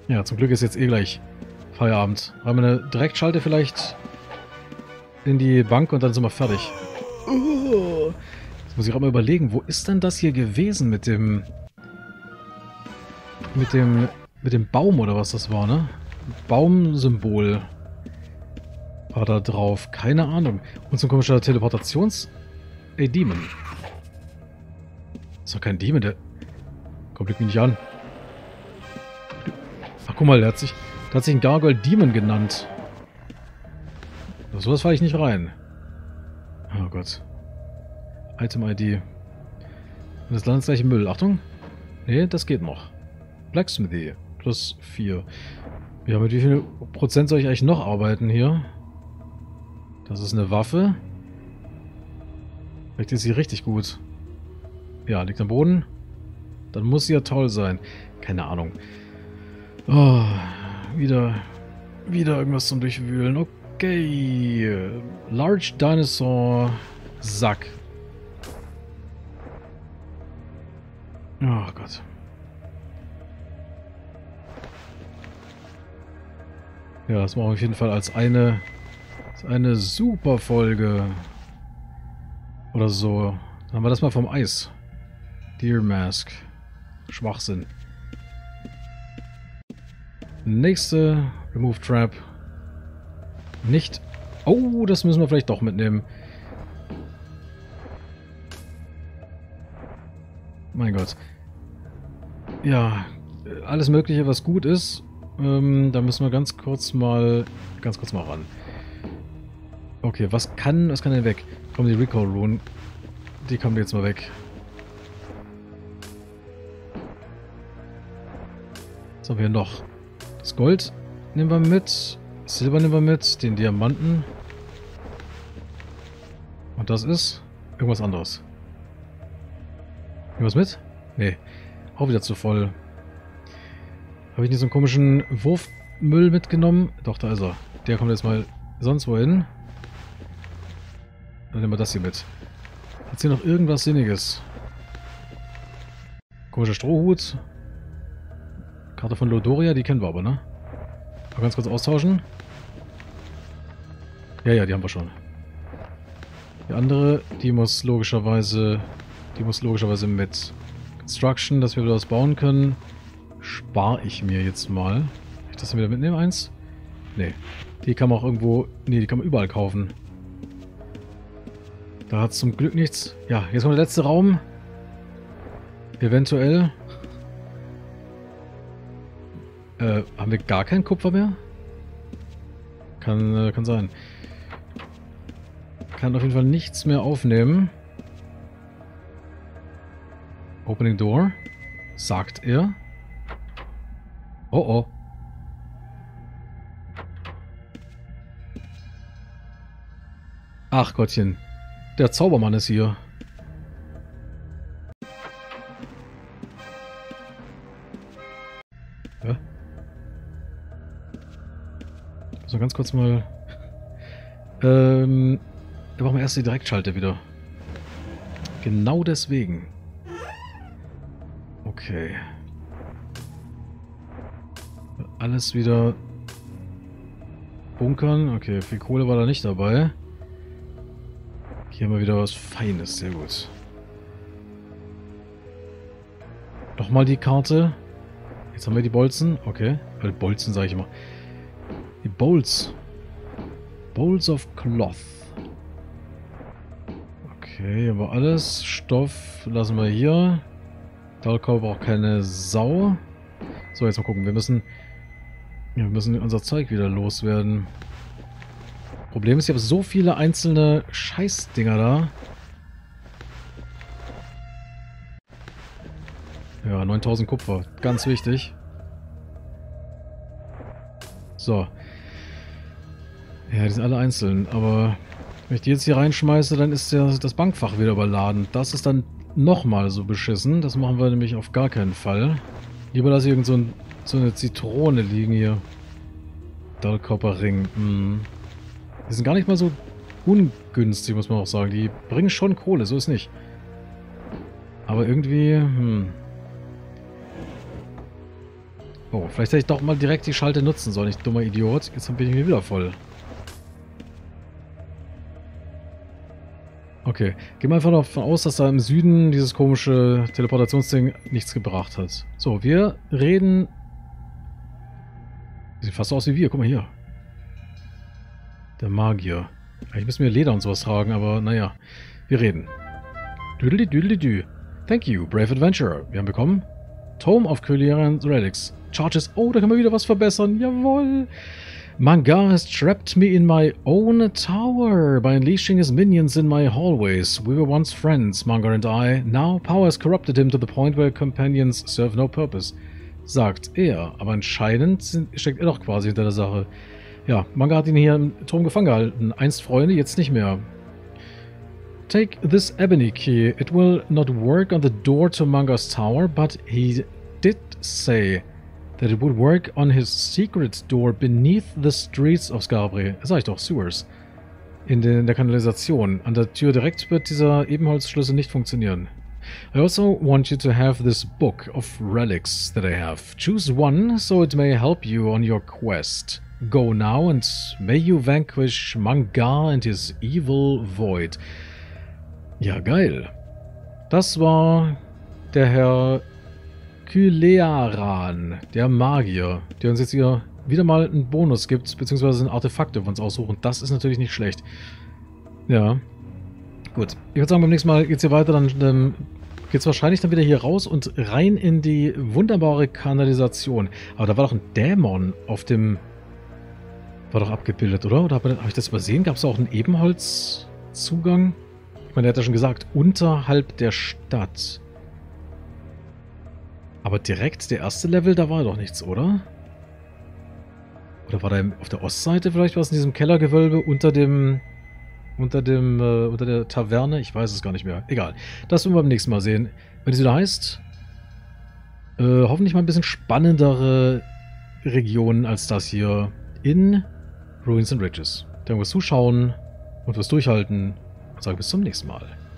Ja, zum Glück ist jetzt eh gleich... Feierabend. Haben wir eine Direktschalte vielleicht in die Bank und dann sind wir fertig. Jetzt muss ich auch mal überlegen, wo ist denn das hier gewesen mit dem... Mit dem Baum oder was das war, ne? Baumsymbol war da drauf. Keine Ahnung. Und so ein komischer Teleportations... Dämon. Ist doch kein Dämon, der... Komm, blick mich nicht an. Ach, guck mal, der hat sich... Da hat sich ein Gargoyle Dämon genannt. Auf sowas falle ich nicht rein. Oh Gott. Item-ID. Das landesgleiche Müll. Achtung. Nee, das geht noch. Blacksmithy. Plus 4. Ja, mit wie viel Prozent soll ich eigentlich noch arbeiten hier? Das ist eine Waffe. Vielleicht ist sie richtig gut. Ja, liegt am Boden. Dann muss sie ja toll sein. Keine Ahnung. Oh... Wieder irgendwas zum Durchwühlen. Okay. Large Dinosaur Sack. Oh Gott. Ja, das machen wir auf jeden Fall als eine super Folge. Oder so. Dann haben wir das mal vom Eis. Deer Mask. Schwachsinn. Nächste Remove Trap. Nicht. Oh, das müssen wir vielleicht doch mitnehmen. Mein Gott. Ja, alles Mögliche, was gut ist. Da müssen wir ganz kurz mal ran. Okay, was kann denn weg? Komm, die Recall-Runen. Die kommen jetzt mal weg. Was haben wir noch? Das Gold nehmen wir mit. Silber nehmen wir mit. Den Diamanten. Und das ist irgendwas anderes. Nehmen wir es mit? Nee. Auch wieder zu voll. Habe ich nicht so einen komischen Wurfmüll mitgenommen? Doch, da ist er. Der kommt jetzt mal sonst wohin. Dann nehmen wir das hier mit. Hat hier noch irgendwas Sinniges? Komischer Strohhut. Karte von Lodoria, die kennen wir aber, ne? Mal ganz kurz austauschen. Ja, ja, die haben wir schon. Die andere, die muss logischerweise mit. Construction, dass wir wieder was bauen können, spare ich mir jetzt mal. Kann ich das wieder mitnehmen? Eins? Nee. Die kann man auch irgendwo... Nee, die kann man überall kaufen. Da hat es zum Glück nichts. Ja, jetzt mal der letzte Raum. Eventuell. Haben wir gar kein Kupfer mehr? Kann sein. Kann auf jeden Fall nichts mehr aufnehmen. Opening Door, sagt er. Oh oh. Ach Gottchen, der Zaubermann ist hier. Hä? So, ganz kurz mal... da brauchen wir erst die Direktschalte wieder. Genau deswegen. Okay. Alles wieder bunkern. Okay, viel Kohle war da nicht dabei. Hier haben wir wieder was Feines. Sehr gut. Nochmal die Karte. Jetzt haben wir die Bolzen. Okay. Oder Bolzen sage ich immer. Die Bowls. Bowls of Cloth. Okay, aber alles. Stoff lassen wir hier. Dahlkau braucht keine Sau. So, jetzt mal gucken. Wir müssen unser Zeug wieder loswerden. Problem ist, ich habe so viele einzelne Scheißdinger da. Ja, 9000 Kupfer. Ganz wichtig. So. Ja, die sind alle einzeln. Aber wenn ich die jetzt hier reinschmeiße, dann ist ja das Bankfach wieder überladen. Das ist dann... nochmal so beschissen. Das machen wir nämlich auf gar keinen Fall. Lieber lasse ich irgend so eine Zitrone liegen hier. Dahlkopperring. Die sind gar nicht mal so ungünstig, muss man auch sagen. Die bringen schon Kohle, so ist nicht. Aber irgendwie... Oh, vielleicht hätte ich doch mal direkt die Schalte nutzen sollen. Ich dummer Idiot. Jetzt bin ich mir wieder voll. Okay, gehen wir einfach davon aus, dass da im Süden dieses komische Teleportationsding nichts gebracht hat. So, wir reden... Sieht fast so aus wie wir, guck mal hier. Der Magier. Eigentlich müssen wir Leder und sowas tragen, aber naja. Wir reden. Düdeli düdeli dü. Thank you, brave adventurer. Wir haben bekommen... Tome of Kylearans Relics. Charges. Oh, da können wir wieder was verbessern. Jawohl! Mangar has trapped me in my own tower by unleashing his minions in my hallways. We were once friends, Mangar and I. Now power has corrupted him to the point where companions serve no purpose. Sagt er, aber anscheinend steckt er doch quasi hinter der Sache. Ja, Mangar hat ihn hier im Turm gefangen gehalten. Einst Freunde, jetzt nicht mehr. Take this ebony key. It will not work on the door to Mangar's tower, but he did say... that it would work on his secret door beneath the streets of Scarbray. Das sag ich doch, Sewers. In der Kanalisation. An der Tür direkt wird dieser Ebenholzschlüssel nicht funktionieren. I also want you to have this book of relics that I have. Choose one, so it may help you on your quest. Go now and may you vanquish Mangar and his evil void. Ja, geil. Das war der Herr... Kylearan, der Magier, der uns jetzt hier wieder mal einen Bonus gibt, beziehungsweise ein Artefakt, das wir uns aussuchen. Das ist natürlich nicht schlecht. Ja. Gut. Ich würde sagen, beim nächsten Mal geht es hier weiter. Dann geht es wahrscheinlich dann wieder hier raus und rein in die wunderbare Kanalisation. Aber da war doch ein Dämon auf dem War doch abgebildet, oder? Oder habe ich das übersehen? Gab es auch einen Ebenholzzugang? Ich meine, der hat ja schon gesagt, unterhalb der Stadt. Aber direkt der erste Level, da war doch nichts, oder? Oder war da auf der Ostseite vielleicht was in diesem Kellergewölbe unter der Taverne? Ich weiß es gar nicht mehr. Egal. Das werden wir beim nächsten Mal sehen. Wenn es wieder heißt, hoffentlich mal ein bisschen spannendere Regionen als das hier in Ruins and Riches. Danke fürs Zuschauen und fürs Durchhalten und sage bis zum nächsten Mal.